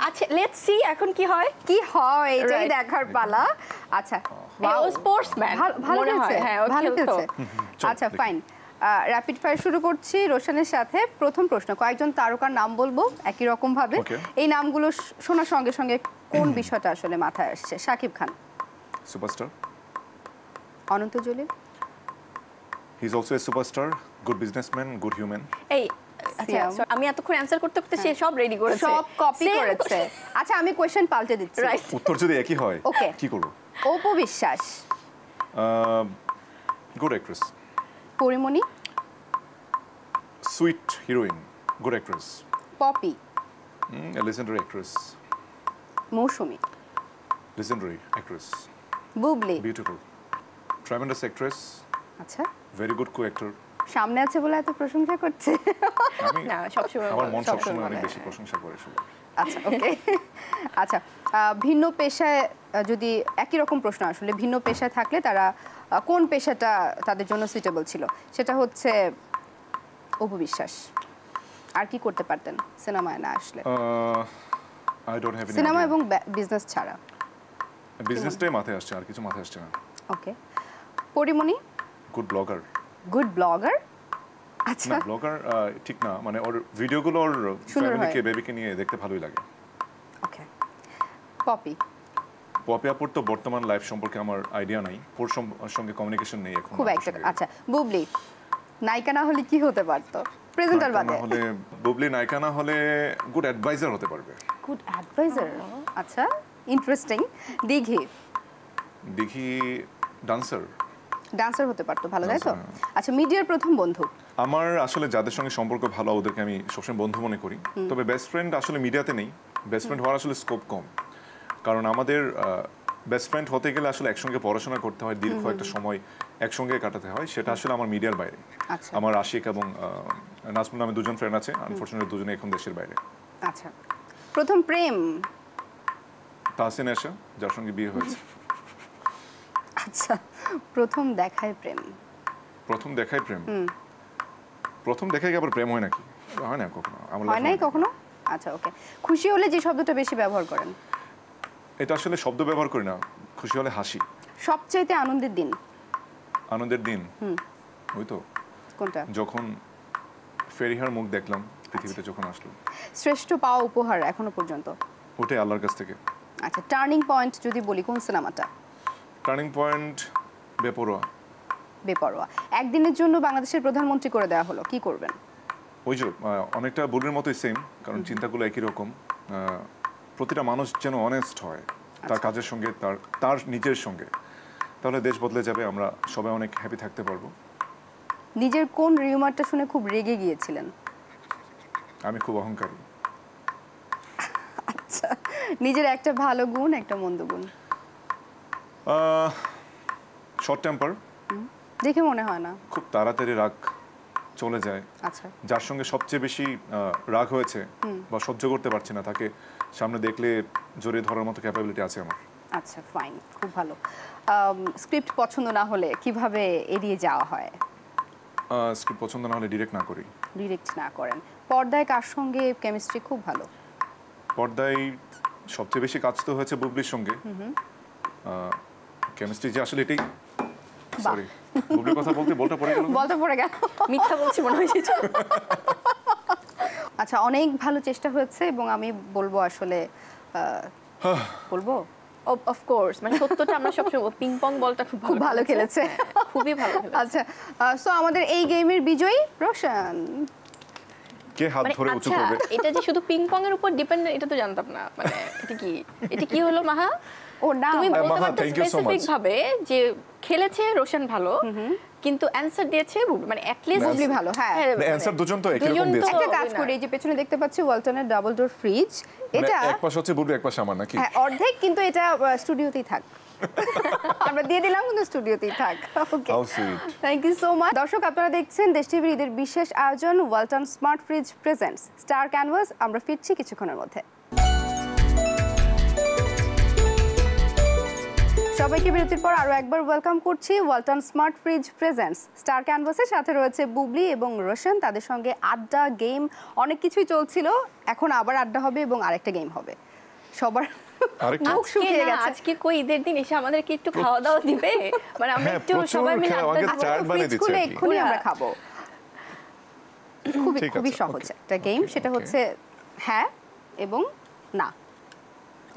আচ্ছা লেটস সি এখন কি হয়, কি হয় এটাই দেখার পালা। আচ্ছা ওয়াও, স্পোর্টসম্যান ভালো হয়েছে, হ্যাঁ ভালো হয়েছে। আচ্ছা ফাইন, র‍্যাপিড ফায়ার শুরু করছি রোশানের সাথে। প্রথম প্রশ্ন, কয়েকজন তারকার নাম বলবো একই রকম ভাবে, এই নামগুলো শোনার সঙ্গে সঙ্গে কোন বিষয়টা আসলে মাথায় আসছে? Shakib Khan, superstar. Ananta Jalil, he is also a superstar, good businessman, good human. এই আচ্ছা আমি এতক্ষণ অ্যানসার করতে করতে সে সব রেডি করেছে, সব কপি করেছে। আচ্ছা আমি কোশ্চেন পাল্টে দিচ্ছি, উত্তর যদি একই হয় কি করব? Apu Biswas, good actress. Puri Moni, sweet heroine, good actress. Poppy, a legendary actress. Moshumi, legendary actress. Bubly, beautiful, tremendous actress. Acha, very good co-actor. সামনে আছে বলে এত প্রশংসা করছে না, সবসময় আমার মন সবসময় অনেক বেশি প্রশংসা করে সবাই। আচ্ছা ওকে, আচ্ছা ভিন্ন পেশায় যদি একই রকম প্রশ্ন আসলে ভিন্ন পেশায় থাকলে তারা কোন পেশাটা তাদের জন্য সুইটেবল ছিল, সেটা হচ্ছে অপু বিশ্বাস। আর কি করতে পারতেন সিনেমায় না আসলে? I don't have any, cinema এবং বিজনেস ছাড়া বিজনেসটাই মাথায় আসছে, আর কিছু মাথায় আসছে না। Okay, Porimoni, good blogger. Good blogger, আচ্ছা ব্লগার ঠিক না, মানে ওর ভিডিওগুলো ওর ফ্যামিলিকে বেবিকে নিয়ে দেখতে ভালোই লাগে। ওকে, পপি, পপি আপুর তো বর্তমান লাইফ সম্পর্কে আমার আইডিয়া নাই, ওর সঙ্গে কমিউনিকেশন নেই এখন খুব একটা। আচ্ছা বুবলি, নায়িকা না হলে কি হতে পারতো? প্রেজেন্টার বাদে হলে বুবলি নায়িকা না হলে গুড অ্যাডভাইজার হতে পারবে। গুড অ্যাডভাইজার, আচ্ছা interesting. Dighi, Dighi dancer, dancer হতে পারতো, ভালো তাই তো। আচ্ছা মিডিয়ার প্রথম বন্ধু, আমার আসলে যাদের সঙ্গে সম্পর্ক ভালো ওদেরকে আমি সবসময় বন্ধু মনে করি, তবে বেস্ট ফ্রেন্ড আসলে মিডিয়াতে নেই, বেস্ট ফ্রেন্ড হওয়ার আসলে স্কোপ কম, কারণ আমাদের বেস্ট ফ্রেন্ড হতে গেলে আসলে একসঙ্গে পড়াশোনা করতে হয়, দীর্ঘ একটা সময় একসঙ্গে কাটাতে হয়, সেটা আসলে আমার মিডিয়ার বাইরে। আমার আশিক এবং নাজমুল নামে দুজন ফ্রেন্ড আছে, আনফরচুনেটলি দুজনে এখন দেশের বাইরে। আচ্ছা প্রথম প্রেম, তাহসিন আশা, যার সঙ্গে বিয়ে হয়েছে। আচ্ছা প্রথম দেখায় প্রেম, প্রথম দেখায় প্রেম, প্রথম দেখায় কি আবার প্রেম হয় নাকি? হয় না কখনো, হয় নাই কখনো। আচ্ছা ওকে, খুশি হলে যে শব্দটা বেশি ব্যবহার করেন? এটা আসলে শব্দ ব্যবহার করি না, খুশি হলে হাসি। সবচাইতে আনন্দের দিন, আনন্দের দিন ওই তো কোনটা, যখন ফেরিহার মুখ দেখলাম পৃথিবীতে যখন আসলো। শ্রেষ্ঠ পাওয়া উপহার এখনো পর্যন্ত? ওটাই আল্লাহর কাছ থেকে। আচ্ছা টার্নিং পয়েন্ট যদি বলি কোন সিনেমাটা? টার্নিং পয়েন্ট বেপরোয়া। বেপরোয়া। একদিনের জন্য বাংলাদেশের প্রধানমন্ত্রী করে দেওয়া হলো, কি করবেন? ওই যে অনেকটা বুলের মতোই সেম, কারণ চিন্তাগুলো একই রকম, প্রতিটা মানুষ যেন অনেস্ট হয় তার কাজের সঙ্গে, তার নিজের সঙ্গে, তাহলে দেশ বদলে যাবে, আমরা সবাই অনেক হ্যাপি থাকতে পারবো। নিজের কোন রিউমারটা শুনে খুব রেগে গিয়েছিলেন? আমি খুব অহংকারী। আচ্ছা নিজের একটা ভালো গুণ একটা মন্দ গুণ? শর্ট টেম্পার, দেখে মনে হয় না, খুব তাড়াতাড়ি রাগ চলে যায়। আচ্ছা যার সঙ্গে সবচেয়ে বেশি রাগ হয়েছে বা সহ্য করতে পারছি না তাকে সামনে দেখলে জোরে ধরার মতো ক্যাপাবিলিটি আছে আমার। আচ্ছা ফাইন, খুব ভালো। স্ক্রিপ্ট পছন্দ না হলে কিভাবে এড়িয়ে যাওয়া হয়? স্ক্রিপ্ট পছন্দ না হলে ডাইরেক্ট না করি। ডাইরেক্ট না করেন। পর্দায় কার সঙ্গে কেমিস্ট্রি খুব ভালো? পর্দায় সবচেয়ে বেশি কাজ তো হয়েছে বুবলির সঙ্গে, কেমিস্ট্রি যে আসলে এটাই। সরি বুবলির কথা বলতে বলটা পড়ে গেল, মিথ্যা বলছি মনে হয়েছে। আচ্ছা অনেক ভালো চেষ্টা হয়েছে এবং আমি বলবো আসলে বলবো অফ কোর্স, মানে সত্যটা আমরা সবসময় পিং পং বলটা খুব ভালো খেলেছে, খুবই ভালো। আচ্ছা সো আমাদের এই গেমের বিজয়ী রোশান। কে হাত ধরে উঁচু করবে? এটা যে শুধু পিং পং এর উপর ডিপেন্ড এটা তো জানতাম না, মানে এটা কি হলো মাহা? ও না তুমি বলতে পারতে স্পেসিফিক ভাবে যে খেলেছে রোশান ভালো, কিন্তু অ্যানসার দিয়েছে মানে অ্যাট লিস্ট বুবলি ভালো। হ্যাঁ অ্যানসার দুজন তো একই রকম দিয়েছে। একটা কাজ করি, এই যে পেছনে দেখতে পাচ্ছি ওয়ালটনের ডাবল ডোর ফ্রিজ, এটা এক পাশ হচ্ছে বুবলি এক পাশ আমার নাকি? হ্যাঁ অর্ধেক, কিন্তু এটা স্টুডিওতেই থাক, আমরা দিয়ে দিলাম কিন্তু স্টুডিওতেই থাক। Okay thank you so much. দর্শক আপনারা দেখছেন দেশ টিভির ঈদের বিশেষ আয়োজন Walton smart fridge presents star canvas. আমরা ফিরছি কিছুক্ষণের মধ্যে। সবাইকে বিরতির পর আরো একবার ওয়েলকাম করছি Walton smart fridge presents star ক্যানভাসের সাথে রয়েছে বুবলি এবং রোশন তাদের সঙ্গে আড্ডা গেম অনেক কিছুই চলছিল এখন আবার আড্ডা হবে এবং আরেকটা গেম হবে সবার মুখ শুকিয়ে গেছে আজকে কই ঈদের দিন এসে আমাদেরকে একটু খাওয়া দাওয়া দিবে মানে আমরা একটু সবাই মিলে আড্ডা দিচ্ছি এখনি আমরা খাবো খুবই খুবই সহজ একটা গেম সেটা হচ্ছে হ্যাঁ এবং না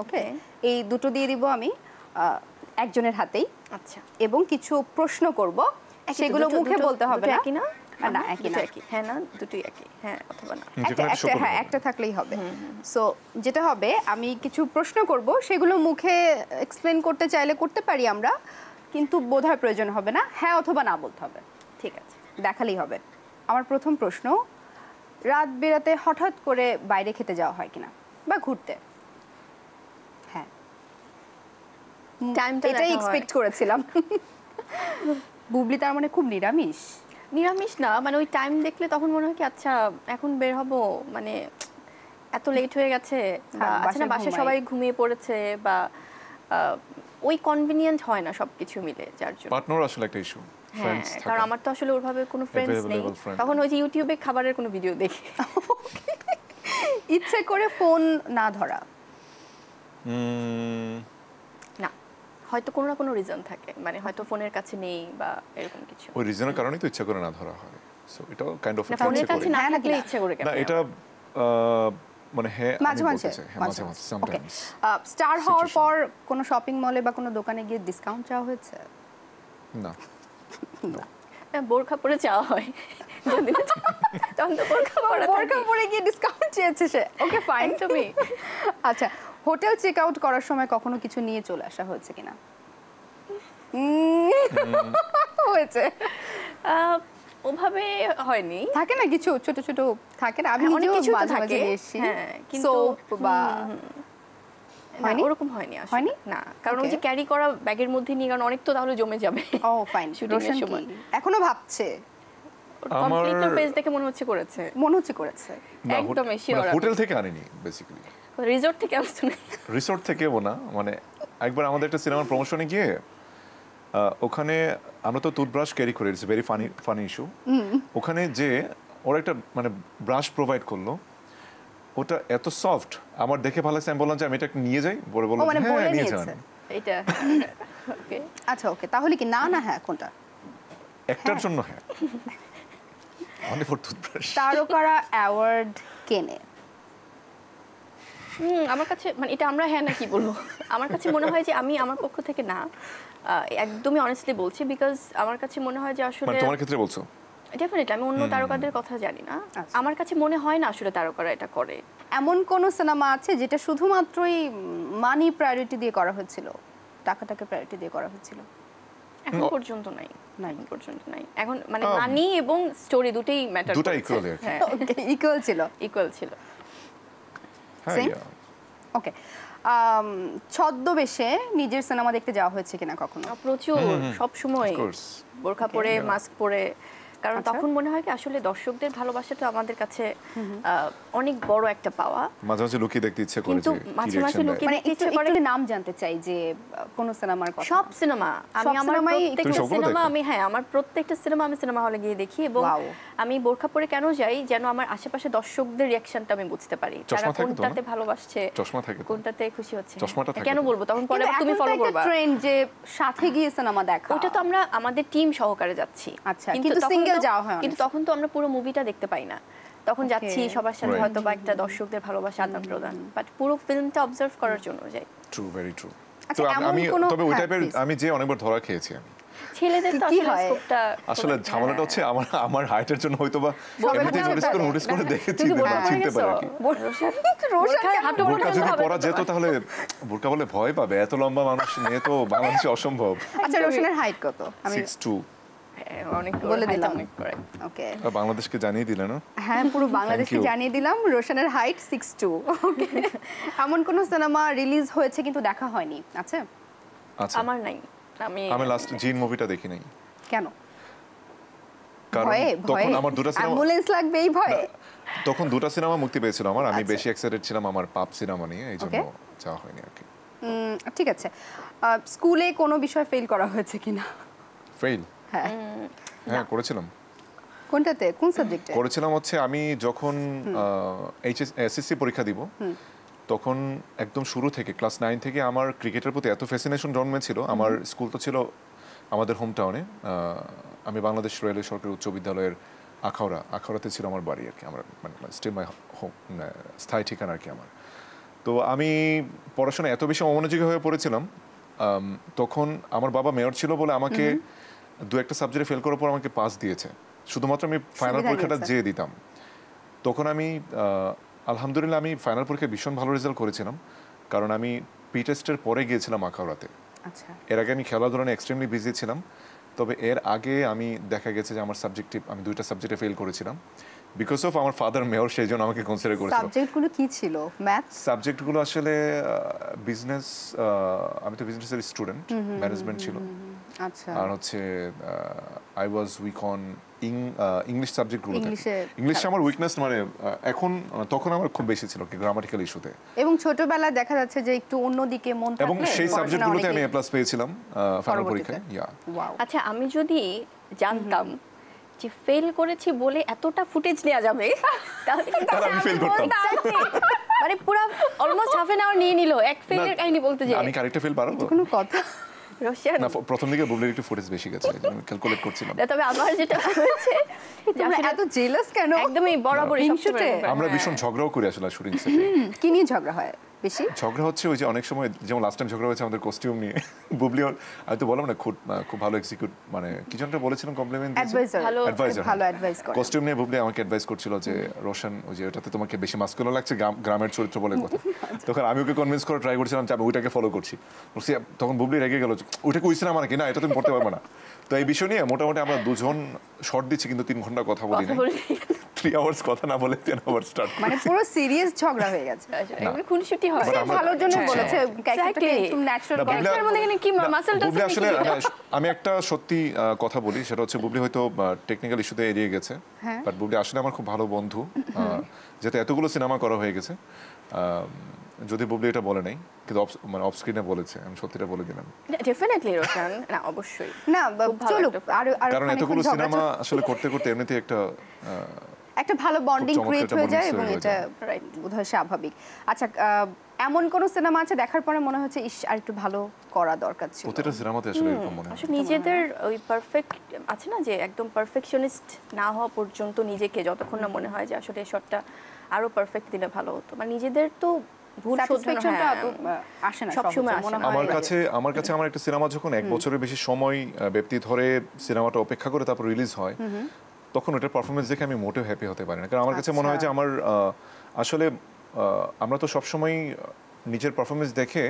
ওকে এই দুটো দিয়ে দিব আমি একজনের হাতেই আচ্ছা এবং কিছু প্রশ্ন করব সেগুলো মুখে বলতে হবে না কি না না একই না হ্যাঁ না দুটোই একই হ্যাঁ অথবা না হ্যাঁ একটা থাকলেই হবে সো যেটা হবে আমি কিছু প্রশ্ন করব সেগুলো মুখে এক্সপ্লেইন করতে চাইলে করতে পারি আমরা কিন্তু বোধহয় প্রয়োজন হবে না হ্যাঁ অথবা না বলতে হবে ঠিক আছে দেখালেই হবে আমার প্রথম প্রশ্ন রাত বেরাতে হঠাৎ করে বাইরে খেতে যাওয়া হয় কিনা বা ঘুরতে হ্যাঁ টাইমটা এটাই এক্সপেক্ট করেছিলাম বুবলি তার মানে খুব নিরামিষ নিরামিষ না মানে ওই টাইম দেখলে তখন মনে হয় কি আচ্ছা এখন বের হব মানে এত লেট হয়ে গেছে বা আচ্ছা না বাসা সবাই ঘুমিয়ে পড়েছে বা ওই কনভিনিয়েন্ট হয় না সবকিছু মিলে যার জন্য পার্টনার আসলে একটা ইস্যু ফ্রেন্ডস কারণ আমার তো আসলে ওভাবে কোনো ফ্রেন্ডস নেই তখন ওই যে ইউটিউবে খাবারের কোনো ভিডিও দেখি ইচ্ছে করে ফোন না ধরা না হয়তো কোনো না কোনো রিজন থাকে মানে হয়তো ফোনের কাছে নেই বা এরকম কিছু ওই রিজনের কারণেই তো ইচ্ছে করে না ধরা হয় সো এটা কাইন্ড অফ ফোনের কাছে না থাকলে ইচ্ছে করে না এটা মানে হ্যাঁ মাঝে মাঝে সামটাইমস স্টার হওয়ার পর কোনো শপিং মলে বা কোনো দোকানে গিয়ে ডিসকাউন্ট চাওয়া হয়েছে না না বোরখা পরে চাওয়া হয় যদি তখন তো বোরখা পরে গিয়ে ডিসকাউন্ট চেয়েছে সে ওকে ফাইন টু মি আচ্ছা হোটেল চেক আউট করার সময় কখনো কিছু নিয়ে চলে আসা হয়েছে কিনা হয়েছে ওভাবে হয়নি থাকে না কিছু ছোট ছোট থাকে না আমি অনেক কিছু থাকে হ্যাঁ কিন্তু বা মানে এরকম হয়নি আসলে না কারণ ওই যে ক্যারি করা ব্যাগের মধ্যে নিয়ে কারণ অনেক তো তাহলে জমে যাবে ও ফাইন রোশন এখনো ভাবছে কমপ্লিট পেজ দেখে মনে হচ্ছে করেছে একদম শিওর হোটেল থেকে আনিনি বেসিক্যালি রিসর্ট থেকে আসতো না রিসর্ট থেকে ওনা মানে একবার আমাদের একটা সিনেমার প্রমোশনে গিয়ে ওখানে আমরা তো টুথব্রাশ ক্যারি করে ইটস ভেরি ফানি ইস্যু ওখানে যে ওরা একটা মানে ব্রাশ প্রোভাইড করলো ওটা এত সফট আমার দেখে ভালো লাগছে আমি বললাম যে আমি এটা নিয়ে যাই বলে বললাম হ্যাঁ নিয়ে যান এটা ওকে আচ্ছা ওকে তাহলে কি না না হ্যাঁ কোনটা একটার জন্য হ্যাঁ অনলি ফর টুথব্রাশ তারকারা অ্যাওয়ার্ড কেনে আমার কাছে মানে এটা আমরা হ্যাঁ না কি বলবো আমার কাছে মনে হয় যে আমি আমার পক্ষ থেকে না একদমই অনেস্টলি বলছি বিকজ আমার কাছে মনে হয় যে আসলে মানে তোমার ক্ষেত্রে বলছো ডেফিনেটলি আমি অন্য তারকাদের কথা জানি না আমার কাছে মনে হয় না আসলে তারকারা এটা করে এমন কোন সিনেমা আছে যেটা শুধুমাত্রই মানি প্রায়োরিটি দিয়ে করা হয়েছিল টাকাটাকে প্রায়োরিটি দিয়ে করা হয়েছিল এখন পর্যন্ত নাই এখন মানে মানি এবং স্টোরি দুটেই ম্যাটার করে ইকুয়াল ছিল ওকে ছদ্মবেশে নিজের সিনেমা দেখতে যাওয়া হয়েছে কিনা কখনো প্রচুর সব সময় বোরখা পরে মাস্ক পরে কারণ তখন মনে হয় কি আসলে দর্শকদের ভালোবাসাটা আমাদের কাছে অনেক বড় একটা পাওয়া মাঝে লুকিয়ে দেখতে ইচ্ছে করে কিন্তু মাঝে লুকিয়ে মানে ইচ্ছে করে নাম জানতে চাই যে কোন সিনেমার কথা সব সিনেমা আমি আমার প্রত্যেকটা সিনেমা আমি সিনেমা হলে গিয়ে দেখি এবং আমি বোরখা পরে কেন যাই যেন আমার আশেপাশে দর্শকদের রিঅ্যাকশনটা আমি বুঝতে পারি তারা কোনটাতে ভালোবাসছে কোনটাতে খুশি হচ্ছে কেন বলবো তখন পরে তুমি ফলো করবা ট্রেন্ড যে সাথে গিয়ে সিনেমা দেখা ওটা তো আমরা আমাদের টিম সহকারে যাচ্ছি আচ্ছা কিন্তু সিঙ্গেল যাওয়া হয় কিন্তু তখন তো আমরা পুরো মুভিটা দেখতে পাই না তখন যাচ্ছি সবার সাথে হয়তো বা একটা দর্শকদের ভালোবাসা আদান প্রদান বাট পুরো ফিল্মটা অবজার্ভ করার জন্য যাই ট্রু ভেরি ট্রু তো আমি তবে ওই টাইপের আমি যে অনেকবার ধরা খেয়েছি আমি ছেলেদের তো আসলে ঝামেলাটা হচ্ছে আমার হাইটের জন্য হয়তো বা এমনিতেই নোটিস করে দেখেছি চিনতে পারি হাঁটু পর্যন্ত পড়া যেত তাহলে বোরকা বলে ভয় পাবে এত লম্বা মানুষ নিয়ে তো বাংলাদেশে অসম্ভব আচ্ছা রোশনের হাইট কত আমি 6'2" বাংলাদেশকে জানিয়ে দিলে না হ্যাঁ পুরো বাংলাদেশকে জানিয়ে দিলাম রোশনের হাইট 6'2" ওকে এমন কোন সিনেমা রিলিজ হয়েছে কিন্তু দেখা হয়নি আচ্ছা আচ্ছা আমার নাই আমি লাস্ট জিন মুভিটা দেখি নাই কেন কারণ তখন আমার দুটো সিনেমা অ্যাম্বুলেন্স লাগবে এই ভয় তখন দুটো সিনেমা মুক্তি পেয়েছিল আমার আমি বেশি এক্সাইটেড ছিলাম আমার পাপ সিনেমা নিয়ে এইজন্য যাওয়া হয়নি আর কি ঠিক আছে স্কুলে কোনো বিষয় ফেল করা হয়েছে কিনা ফেল হ্যাঁ হ্যাঁ করেছিলাম কোনটাতে কোন সাবজেক্টে করেছিলাম হচ্ছে আমি যখন এইচএসসি পরীক্ষা দিব তখন একদম শুরু থেকে ক্লাস 9 থেকে আমার ক্রিকেটের প্রতি এত ফ্যাসিনেশন জন্মেছিল আমার স্কুল তো ছিল আমাদের হোম টাউনে আমি বাংলাদেশ রেলওয়ে সরকারি উচ্চ বিদ্যালয়ের আখাউড়া আখাউড়াতে ছিল আমার বাড়ি আর কি আমার মানে স্টিল মাই হোম স্থায়ী ঠিকানা আর কি আমার তো আমি পড়াশোনা এত বেশি অমনোযোগী হয়ে পড়েছিলাম তখন আমার বাবা মেয়র ছিল বলে আমাকে দু একটা সাবজেক্টে ফেল করার পর আমাকে পাস দিয়েছে শুধুমাত্র আমি ফাইনাল পরীক্ষাটা দিয়ে দিতাম তখন আমি আলহামদুলিল্লাহ আমি ফাইনাল পরীক্ষায় ভীষণ ভালো রেজাল্ট করেছিলাম কারণ আমি পি টেস্টের পরে গিয়েছিলাম আখাউড়াতে আচ্ছা এর আগে আমি খেলাধুলা নিয়ে এক্সট্রিমলি বিজি ছিলাম তবে এর আগে আমি দেখা গেছে যে আমার সাবজেক্টিভ আমি দুইটা সাবজেক্টে ফেল করেছিলাম বিকজ অফ আমার ফাদার মেয়র সেইজন আমাকে কনসিডার করেছিল সাবজেক্টগুলো কি ছিল ম্যাথ সাবজেক্টগুলো আসলে বিজনেস আমি তো বিজনেসের স্টুডেন্ট ম্যানেজমেন্ট ছিল আচ্ছা আর হচ্ছে I was weak on English সাবজেক্টগুলো ইংলিশ আমার উইকনেস মানে এখন তখন আমার খুব বেশি ছিল গ্রামাটিক্যাল ইস্যুতে এবং ছোটবেলা দেখা যাচ্ছে যে একটু অন্য দিকে মন থাকলে এবং সেই সাবজেক্টগুলোতে আমি এ প্লাস পেয়েছিলাম ফাইনাল পরীক্ষায় আচ্ছা আমি যদি জানতাম যে ফেল করেছি বলে এতটা ফুটেজ নেওয়া যাবে তাহলে আমি ফেল করতাম মানে পুরো অলমোস্ট হাফ অ্যান আওয়ার নিয়ে নিল এক ফেলের কাহিনী বলতে যাই আমি কারেক্ট ফেল পারবো কোনো কথা রোশান না প্রথম দিকে বুবলির একটু ফুটেজ বেশি গেছে আমি ক্যালকুলেট করছিলাম তবে আমার যেটা হয়েছে যে আমরা এত জেলাস কেন একদমই বরাবরই ইনস্যুটে আমরা ভীষণ ঝগড়াও করি আসলে শুটিং সেটে কি নিয়ে ঝগড়া হয় বেশি ঝগড়া হচ্ছে ওই যে অনেক সময় যেমন লাস্ট টাইম ঝগড়া হয়েছে আমাদের কস্টিউম নিয়ে বুবলি আমি তো বললাম না খুব ভালো এক্সিকিউট মানে কিছুটা বলেছিলাম কমপ্লিমেন্ট দিয়েছে ভালো অ্যাডভাইস করে কস্টিউম নিয়ে বুবলি আমাকে অ্যাডভাইস করছিল যে রোশান ওই যে ওটাতে তোমাকে বেশি মাস্কুলার লাগছে গ্রামের চরিত্র বলে কথা তখন আমি ওকে কনভিন্স করে ট্রাই করছিলাম যে আমি ওইটাকে ফলো করছি তখন বুবলি রেগে গেল ওইটাকে উইসনা মানে কি না এটা তুমি পড়তে পারবে না তো এই বিষয় নিয়ে মোটামুটি আমরা দুজন শর্ট দিচ্ছি কিন্তু 3 ঘন্টা কথা বলি না 3 আওয়ার্স কথা না বলে 10 আওয়ার স্টার্ট মানে পুরো সিরিয়াস ঝগড়া হয়ে গেছে আমি খুনসুটি হয় ভালোর জন্য বলেছে ক্যারেক্টারটা একদম ন্যাচারাল ক্যারেক্টারের মধ্যে কি মাসলটা আসলে আমি একটা সত্যি কথা বলি সেটা হচ্ছে বুবলি হয়তো টেকনিক্যাল ইস্যুতে এড়িয়ে গেছে বাট বুবলি আসলে আমার খুব ভালো বন্ধু যেটা এতগুলো সিনেমা করা হয়ে গেছে যদি বুবলি এটা বলে নাই কিন্তু মানে অফ স্ক্রিনে বলেছে আমি সত্যিটা বলে দিলাম ডেফিনেটলি রোশান না অবশ্যই না চলুক আর কারণ এতগুলো সিনেমা আসলে করতে করতে এমনিতে একটা ভালো বন্ডিং ক্রিয়েট হয়ে যায় এবং এটা বোধহয় স্বাভাবিক আচ্ছা এমন কোন সিনেমা আছে দেখার পরে মনে হচ্ছে ইশ আর একটু ভালো করা দরকার ছিল প্রত্যেকটা সিনেমাতে আসলে এরকম মনে হয় আসলে নিজেদের ওই পারফেক্ট আছে না যে একদম পারফেকশনিস্ট না হওয়া পর্যন্ত নিজেকে যতক্ষণ না মনে হয় যে আসলে এই শটটা আরো পারফেক্ট দিলে ভালো হতো মানে নিজেদের তো ভুল স্যাটিসফ্যাকশনটা তো আসে না সবসময় আমার কাছে আমার একটা সিনেমা যখন এক বছরের বেশি সময় ব্যতীত ধরে সিনেমাটা অপেক্ষা করে তারপর রিলিজ হয় তখন ওটার পারফরমেন্স দেখে আমি মোটেও হ্যাপি হতে পারি না কারণ আমার কাছে মনে হয় যে আমার আসলে আমরা তো সবসময় নিজের পারফরমেন্স দেখে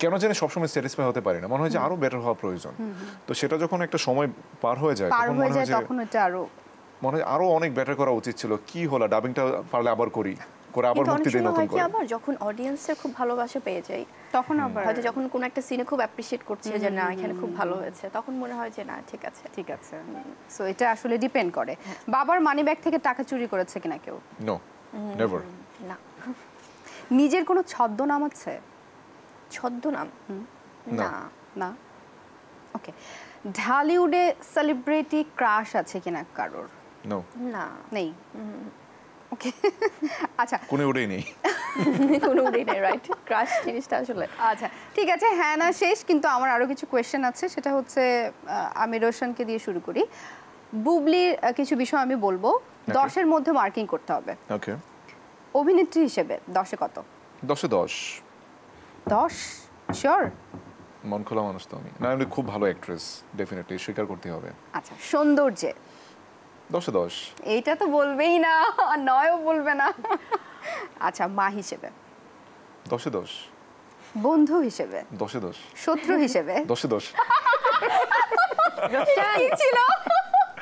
কেন জানি সবসময় স্যাটিসফাই হতে পারি না মনে হয় যে আরও বেটার হওয়া প্রয়োজন তো সেটা যখন একটা সময় পার হয়ে যায় তখন মনে হয় আরও অনেক বেটার করা উচিত ছিল কি হলো ডাবিংটা পারলে আবার করে আবার মুক্তি দেন নতুন করে আবার যখন অডিয়েন্সের খুব ভালোবাসা পেয়ে যায় তখন আবার হয়তো যখন কোন একটা সিনে খুব অ্যাপ্রিশিয়েট করছে যে না এখানে খুব ভালো হয়েছে তখন মনে হয় যে না ঠিক আছে সো এটা আসলে ডিপেন্ড করে বাবার মানি ব্যাগ থেকে টাকা চুরি করেছে কিনা কেউ নো নেভার না নিজের কোনো ছদ্মনাম আছে ছদ্মনাম না না ওকে ঢালিউডে সেলিব্রিটি ক্রাশ আছে কিনা কারোর নো না নেই ওকে আচ্ছা কোনো উড়েই নেই রাইট ক্রাশ জিনিসটা আসলে আচ্ছা ঠিক আছে হ্যাঁ না শেষ কিন্তু আমার আরও কিছু কোয়েশ্চেন আছে সেটা হচ্ছে আমি রোশানকে দিয়ে শুরু করি বুবলির কিছু বিষয় আমি বলবো 10-এর মধ্যে মার্কিং করতে হবে ওকে অভিনেত্রী হিসেবে 10-এ কত 10-এ 10 শিওর মন খোলা মানুষ তো আমি না আমি খুব ভালো অ্যাক্ট্রেস ডেফিনেটলি স্বীকার করতে হবে আচ্ছা সৌন্দর্যে 10-এ 10 এইটা তো বলবেই না 9ও বলবে না আচ্ছা মা হিসেবে 10-এ 10 বন্ধু হিসেবে 10-এ 10 শত্রু হিসেবে 10-এ 10 কি ছিল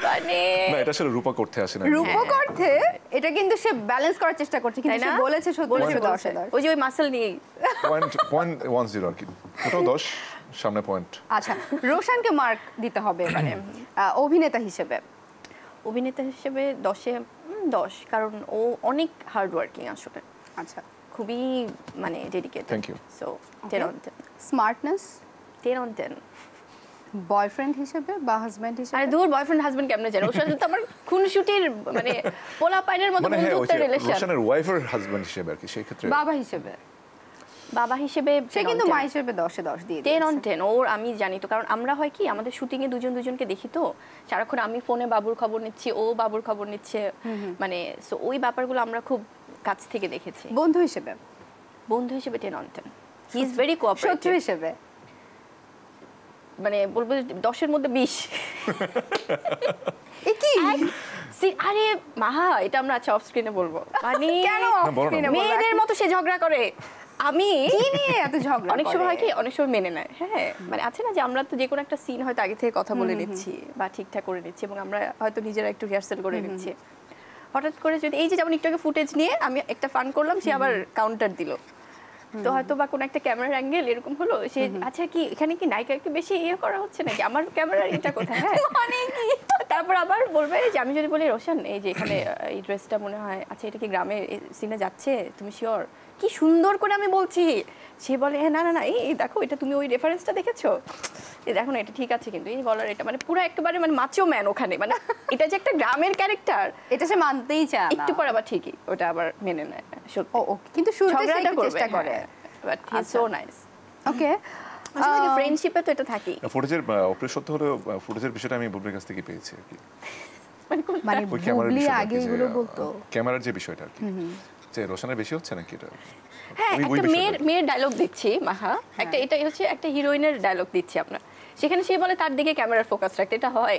মানে না এটা আসলে রূপক করতে আসে না রূপক করতে এটা কিন্তু সে ব্যালেন্স করার চেষ্টা করছে কিন্তু সে বলেছে 10-এ 10 ওই যে ওই মাসল নিয়ে 1.10 আর কি ওটাও 10 সামনে পয়েন্ট আচ্ছা রোশানকে মার্ক দিতে হবে এবারে অভিনেতা হিসেবে 10-এ 10 কারণ ও অনেক হার্ড ওয়ার্কিং আসলে আচ্ছা খুবই মানে dedicated. Thank you. So 10/10 smartness 10/10 boyfriend হিসেবে বা হাজবেন্ড হিসেবে। আরে দূর বয়ফ্রেন্ড হাজবেন্ড কেমনে জানো, ওর সাথে তো আমার খুনসুটির মানে পোলাপাইনের মতো বন্ধুত্বের রিলেশন। রোশনের ওয়াইফার হাজবেন্ড হিসেবে আর কি, সেই ক্ষেত্রে বাবা হিসেবে, বাবা হিসেবে সে কিন্তু মা হিসেবে 10/10 দিয়ে 10/10 ওর। আমি জানি তো, কারণ আমরা হয় কি আমাদের শুটিংয়ে দুজন দুজনকে দেখি তো সারাক্ষণ, আমি ফোনে বাবুর খবর নিচ্ছি, ও বাবুর খবর নিচ্ছে, মানে সো ওই ব্যাপারগুলো আমরা খুব কাছ থেকে দেখেছি। বন্ধু হিসেবে, বন্ধু হিসেবে 10/10 হি ইজ ভেরি কোঅপারেটিভ। শত্রু হিসেবে মানে বলবো 10-এর মধ্যে 20। এ কি আরে মাহা, এটা আমরা আচ্ছা অফ স্ক্রিনে বলবো। মানে কেন অফ স্ক্রিনে বলবো, মেয়েদের মতো সে ঝগড়া করে, আমি কি নিয়ে এত ঝগড়া, অনেক সময় হয় কি অনেক সময় মেনে নেয়। হ্যাঁ মানে আছে না যে আমরা তো যে কোনো একটা সিন হয়তো আগে থেকে কথা বলে নিচ্ছি বা ঠিকঠাক করে নিচ্ছি এবং আমরা হয়তো নিজেরা একটু রিহার্সাল করে নিচ্ছি, হঠাৎ করে যদি এই যে যেমন একটু আগে ফুটেজ নিয়ে আমি একটা ফান করলাম, সে আবার কাউন্টার দিল, তো হয়তো বা কোনো একটা ক্যামেরার অ্যাঙ্গেল এরকম হলো, সে আচ্ছা কি এখানে কি নায়িকা একটু বেশি ইয়ে করা হচ্ছে নাকি, আমার ক্যামেরার এটা কোথায়, হ্যাঁ অনেক কি। তারপর আবার বলবে যে আমি যদি বলি রোশন এই যে এখানে এই ড্রেসটা মনে হয় আচ্ছা এটা কি গ্রামে সিনে যাচ্ছে, তুমি শিওর, কি সুন্দর করে আমি বলছি, সে বলে হ্যাঁ না না না এই দেখো এটা তুমি ওই রেফারেন্সটা দেখেছো, এই দেখো না এটা ঠিক আছে কিন্তু এই বলার এটা, মানে পুরো একেবারে মানে মাচো ম্যান ওখানে, মানে এটা যে একটা গ্রামের ক্যারেক্টার এটা সে মানতেই চায় না, একটু পর আবার ঠিকই ওটা আবার মেনে নেয়। ও কিন্তু শুরুতে সে চেষ্টা করে, but he is so nice. Okay আসলে ফ্রেন্ডশিপে তো এটা থাকে। ফুটেজের অপরিসত্ব হলো ফুটেজের বিষয়টা আমি বুবলির কাছ থেকে পেয়েছি আর কি, মানে বুবলি আগে এগুলো বলতো ক্যামেরার যে বিষয়টা আর কি। রোশনের বেশি হচ্ছে নাকি এটা? হ্যাঁ একটা মেয়ের ডায়লগ দিচ্ছি মাহা, একটা এটা হচ্ছে একটা হিরোইনের ডায়লগ দিচ্ছি আপনার, সেখানে সে বলে তার দিকে ক্যামেরার ফোকাস রাখতে, এটা হয়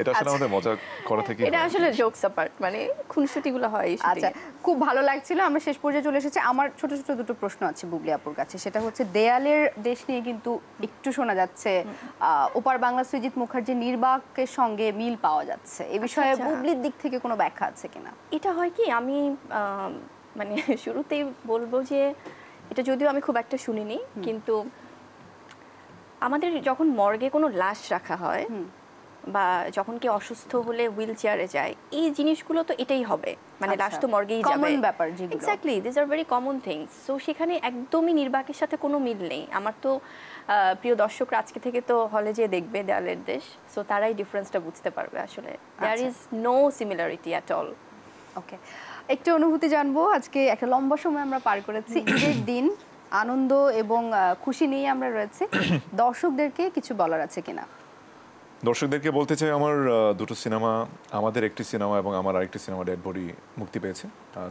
এটা আসলে আমাদের মজা করা থেকে, এটা আসলে জোকস অ্যাপার্ট মানে খুনসুটিগুলো হয়। আচ্ছা খুব ভালো লাগছিল, আমরা শেষ পর্যায়ে চলে এসেছি। আমার ছোট ছোট দুটো প্রশ্ন আছে বুবলি আপুর কাছে, সেটা হচ্ছে দেয়ালের দেশ নিয়ে কিন্তু একটু শোনা যাচ্ছে ওপার বাংলা সুজিত মুখার্জি নির্বাকের সঙ্গে মিল পাওয়া যাচ্ছে, এই বিষয়ে বুবলির দিক থেকে কোনো ব্যাখ্যা আছে কিনা? এটা হয় কি আমি মানে শুরুতেই বলবো যে এটা যদিও আমি খুব একটা শুনিনি, কিন্তু আমাদের যখন মর্গে কোনো লাশ রাখা হয় বা যখন কি অসুস্থ হলে হুইল চেয়ারে যায়, এই জিনিসগুলো তো এটাই হবে, মানে লাশ তো মর্গেই যাবে, কমন ব্যাপার যেগুলো। Exactly this are very common things. So সেখানে একদমই নির্বাকের সাথে কোনো মিল নেই। আমার তো প্রিয় দর্শকরা আজকে থেকে তো হলে যেয়ে দেখবে দেয়ালের দেশ, সো তারাই ডিফারেন্সটা বুঝতে পারবে আসলে there is no similarity at all. Okay একটু অনুভূতি জানবো, আজকে একটা লম্বা সময় আমরা পার করেছি, ঈদের দিন আনন্দ এবং খুশি নিয়ে আমরা রয়েছে, দর্শকদেরকে কিছু বলার আছে কিনা? দর্শকদেরকে বলতে চাই আমার দুটো সিনেমা, আমাদের একটি সিনেমা এবং আমার আরেকটি সিনেমা ডেড বডি মুক্তি পেয়েছে।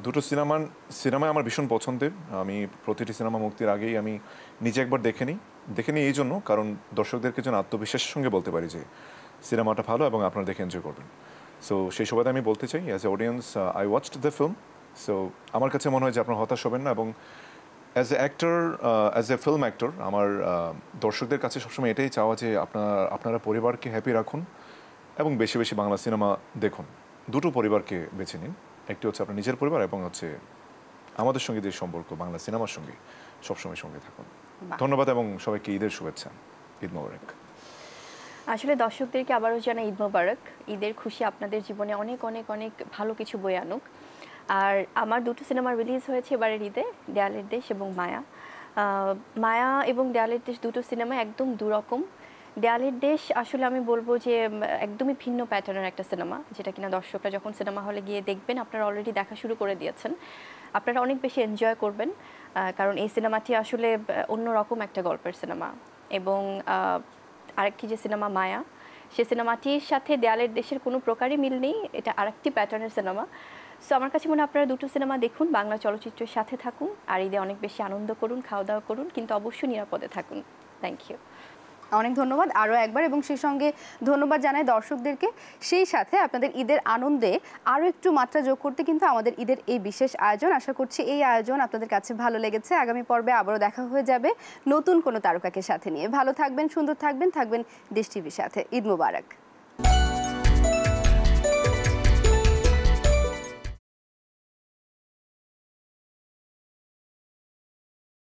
দুটো সিনেমায় আমার ভীষণ পছন্দের, আমি প্রতিটি সিনেমা মুক্তির আগেই আমি নিজে একবার দেখে নিই এই জন্য, কারণ দর্শকদেরকে যেন আত্মবিশ্বাসের সঙ্গে বলতে পারি যে সিনেমাটা ভালো এবং আপনারা দেখে এনজয় করবেন। সো সেই সময়তে আমি বলতে চাই as a audience I watched the film, so আমার কাছে মনে হয় যে আপনারা হতাশ হবেন না, এবং as a actor as a film actor আমার দর্শকদের কাছে সবসময় এটাই চাওয়া যে আপনারা পরিবারকে হ্যাপি রাখুন এবং বেশি বেশি বাংলা সিনেমা দেখুন। দুটো পরিবারকে বেছে নিন, একটি হচ্ছে আপনার নিজের পরিবার এবং হচ্ছে আমাদের সঙ্গে যে সম্পর্ক বাংলা সিনেমার সঙ্গে, সবসময় সঙ্গে থাকুন। ধন্যবাদ এবং সবাইকে ঈদের শুভেচ্ছা, ঈদ মোবারক। আসলে দর্শকদেরকে আবারও জানাই ঈদ মোবারক, ঈদের খুশি আপনাদের জীবনে অনেক অনেক অনেক ভালো কিছু বয়ে আনুক। আর আমার দুটো সিনেমা রিলিজ হয়েছে এবারের ঈদে, দেয়ালের দেশ এবং মায়া। মায়া এবং দেয়ালের দেশ দুটো সিনেমা একদম দুরকম। দেয়ালের দেশ আসলে আমি বলবো যে একদমই ভিন্ন প্যাটার্নের একটা সিনেমা, যেটা কিনা দর্শকরা যখন সিনেমা হলে গিয়ে দেখবেন, আপনারা অলরেডি দেখা শুরু করে দিয়েছেন, আপনারা অনেক বেশি এনজয় করবেন, কারণ এই সিনেমাটি আসলে অন্যরকম একটা গল্পের সিনেমা। এবং আরেকটি যে সিনেমা মায়া, সে সিনেমাটির সাথে দেয়ালের দেশের কোনো প্রকারই মিল নেই, এটা আরেকটি প্যাটার্নের সিনেমা। সো আমার কাছে মনে হয় আপনারা দুটো সিনেমা দেখুন, বাংলা চলচ্চিত্রের সাথে থাকুন, আর ঈদে অনেক বেশি আনন্দ করুন, খাওয়া দাওয়া করুন, কিন্তু অবশ্যই নিরাপদে থাকুন। থ্যাংক ইউ, অনেক ধন্যবাদ আরও একবার, এবং সেই সঙ্গে ধন্যবাদ জানাই দর্শকদেরকে, সেই সাথে আপনাদের ঈদের আনন্দে আরও একটু মাত্রা যোগ করতে কিন্তু আমাদের ঈদের এই বিশেষ আয়োজন। আশা করছি এই আয়োজন আপনাদের কাছে ভালো লেগেছে। আগামী পর্বে আবারও দেখা হয়ে যাবে নতুন কোনো তারকাকে সাথে নিয়ে। ভালো থাকবেন, সুন্দর থাকবেন, থাকবেন দেশ টিভির সাথে। ঈদ মুবারক।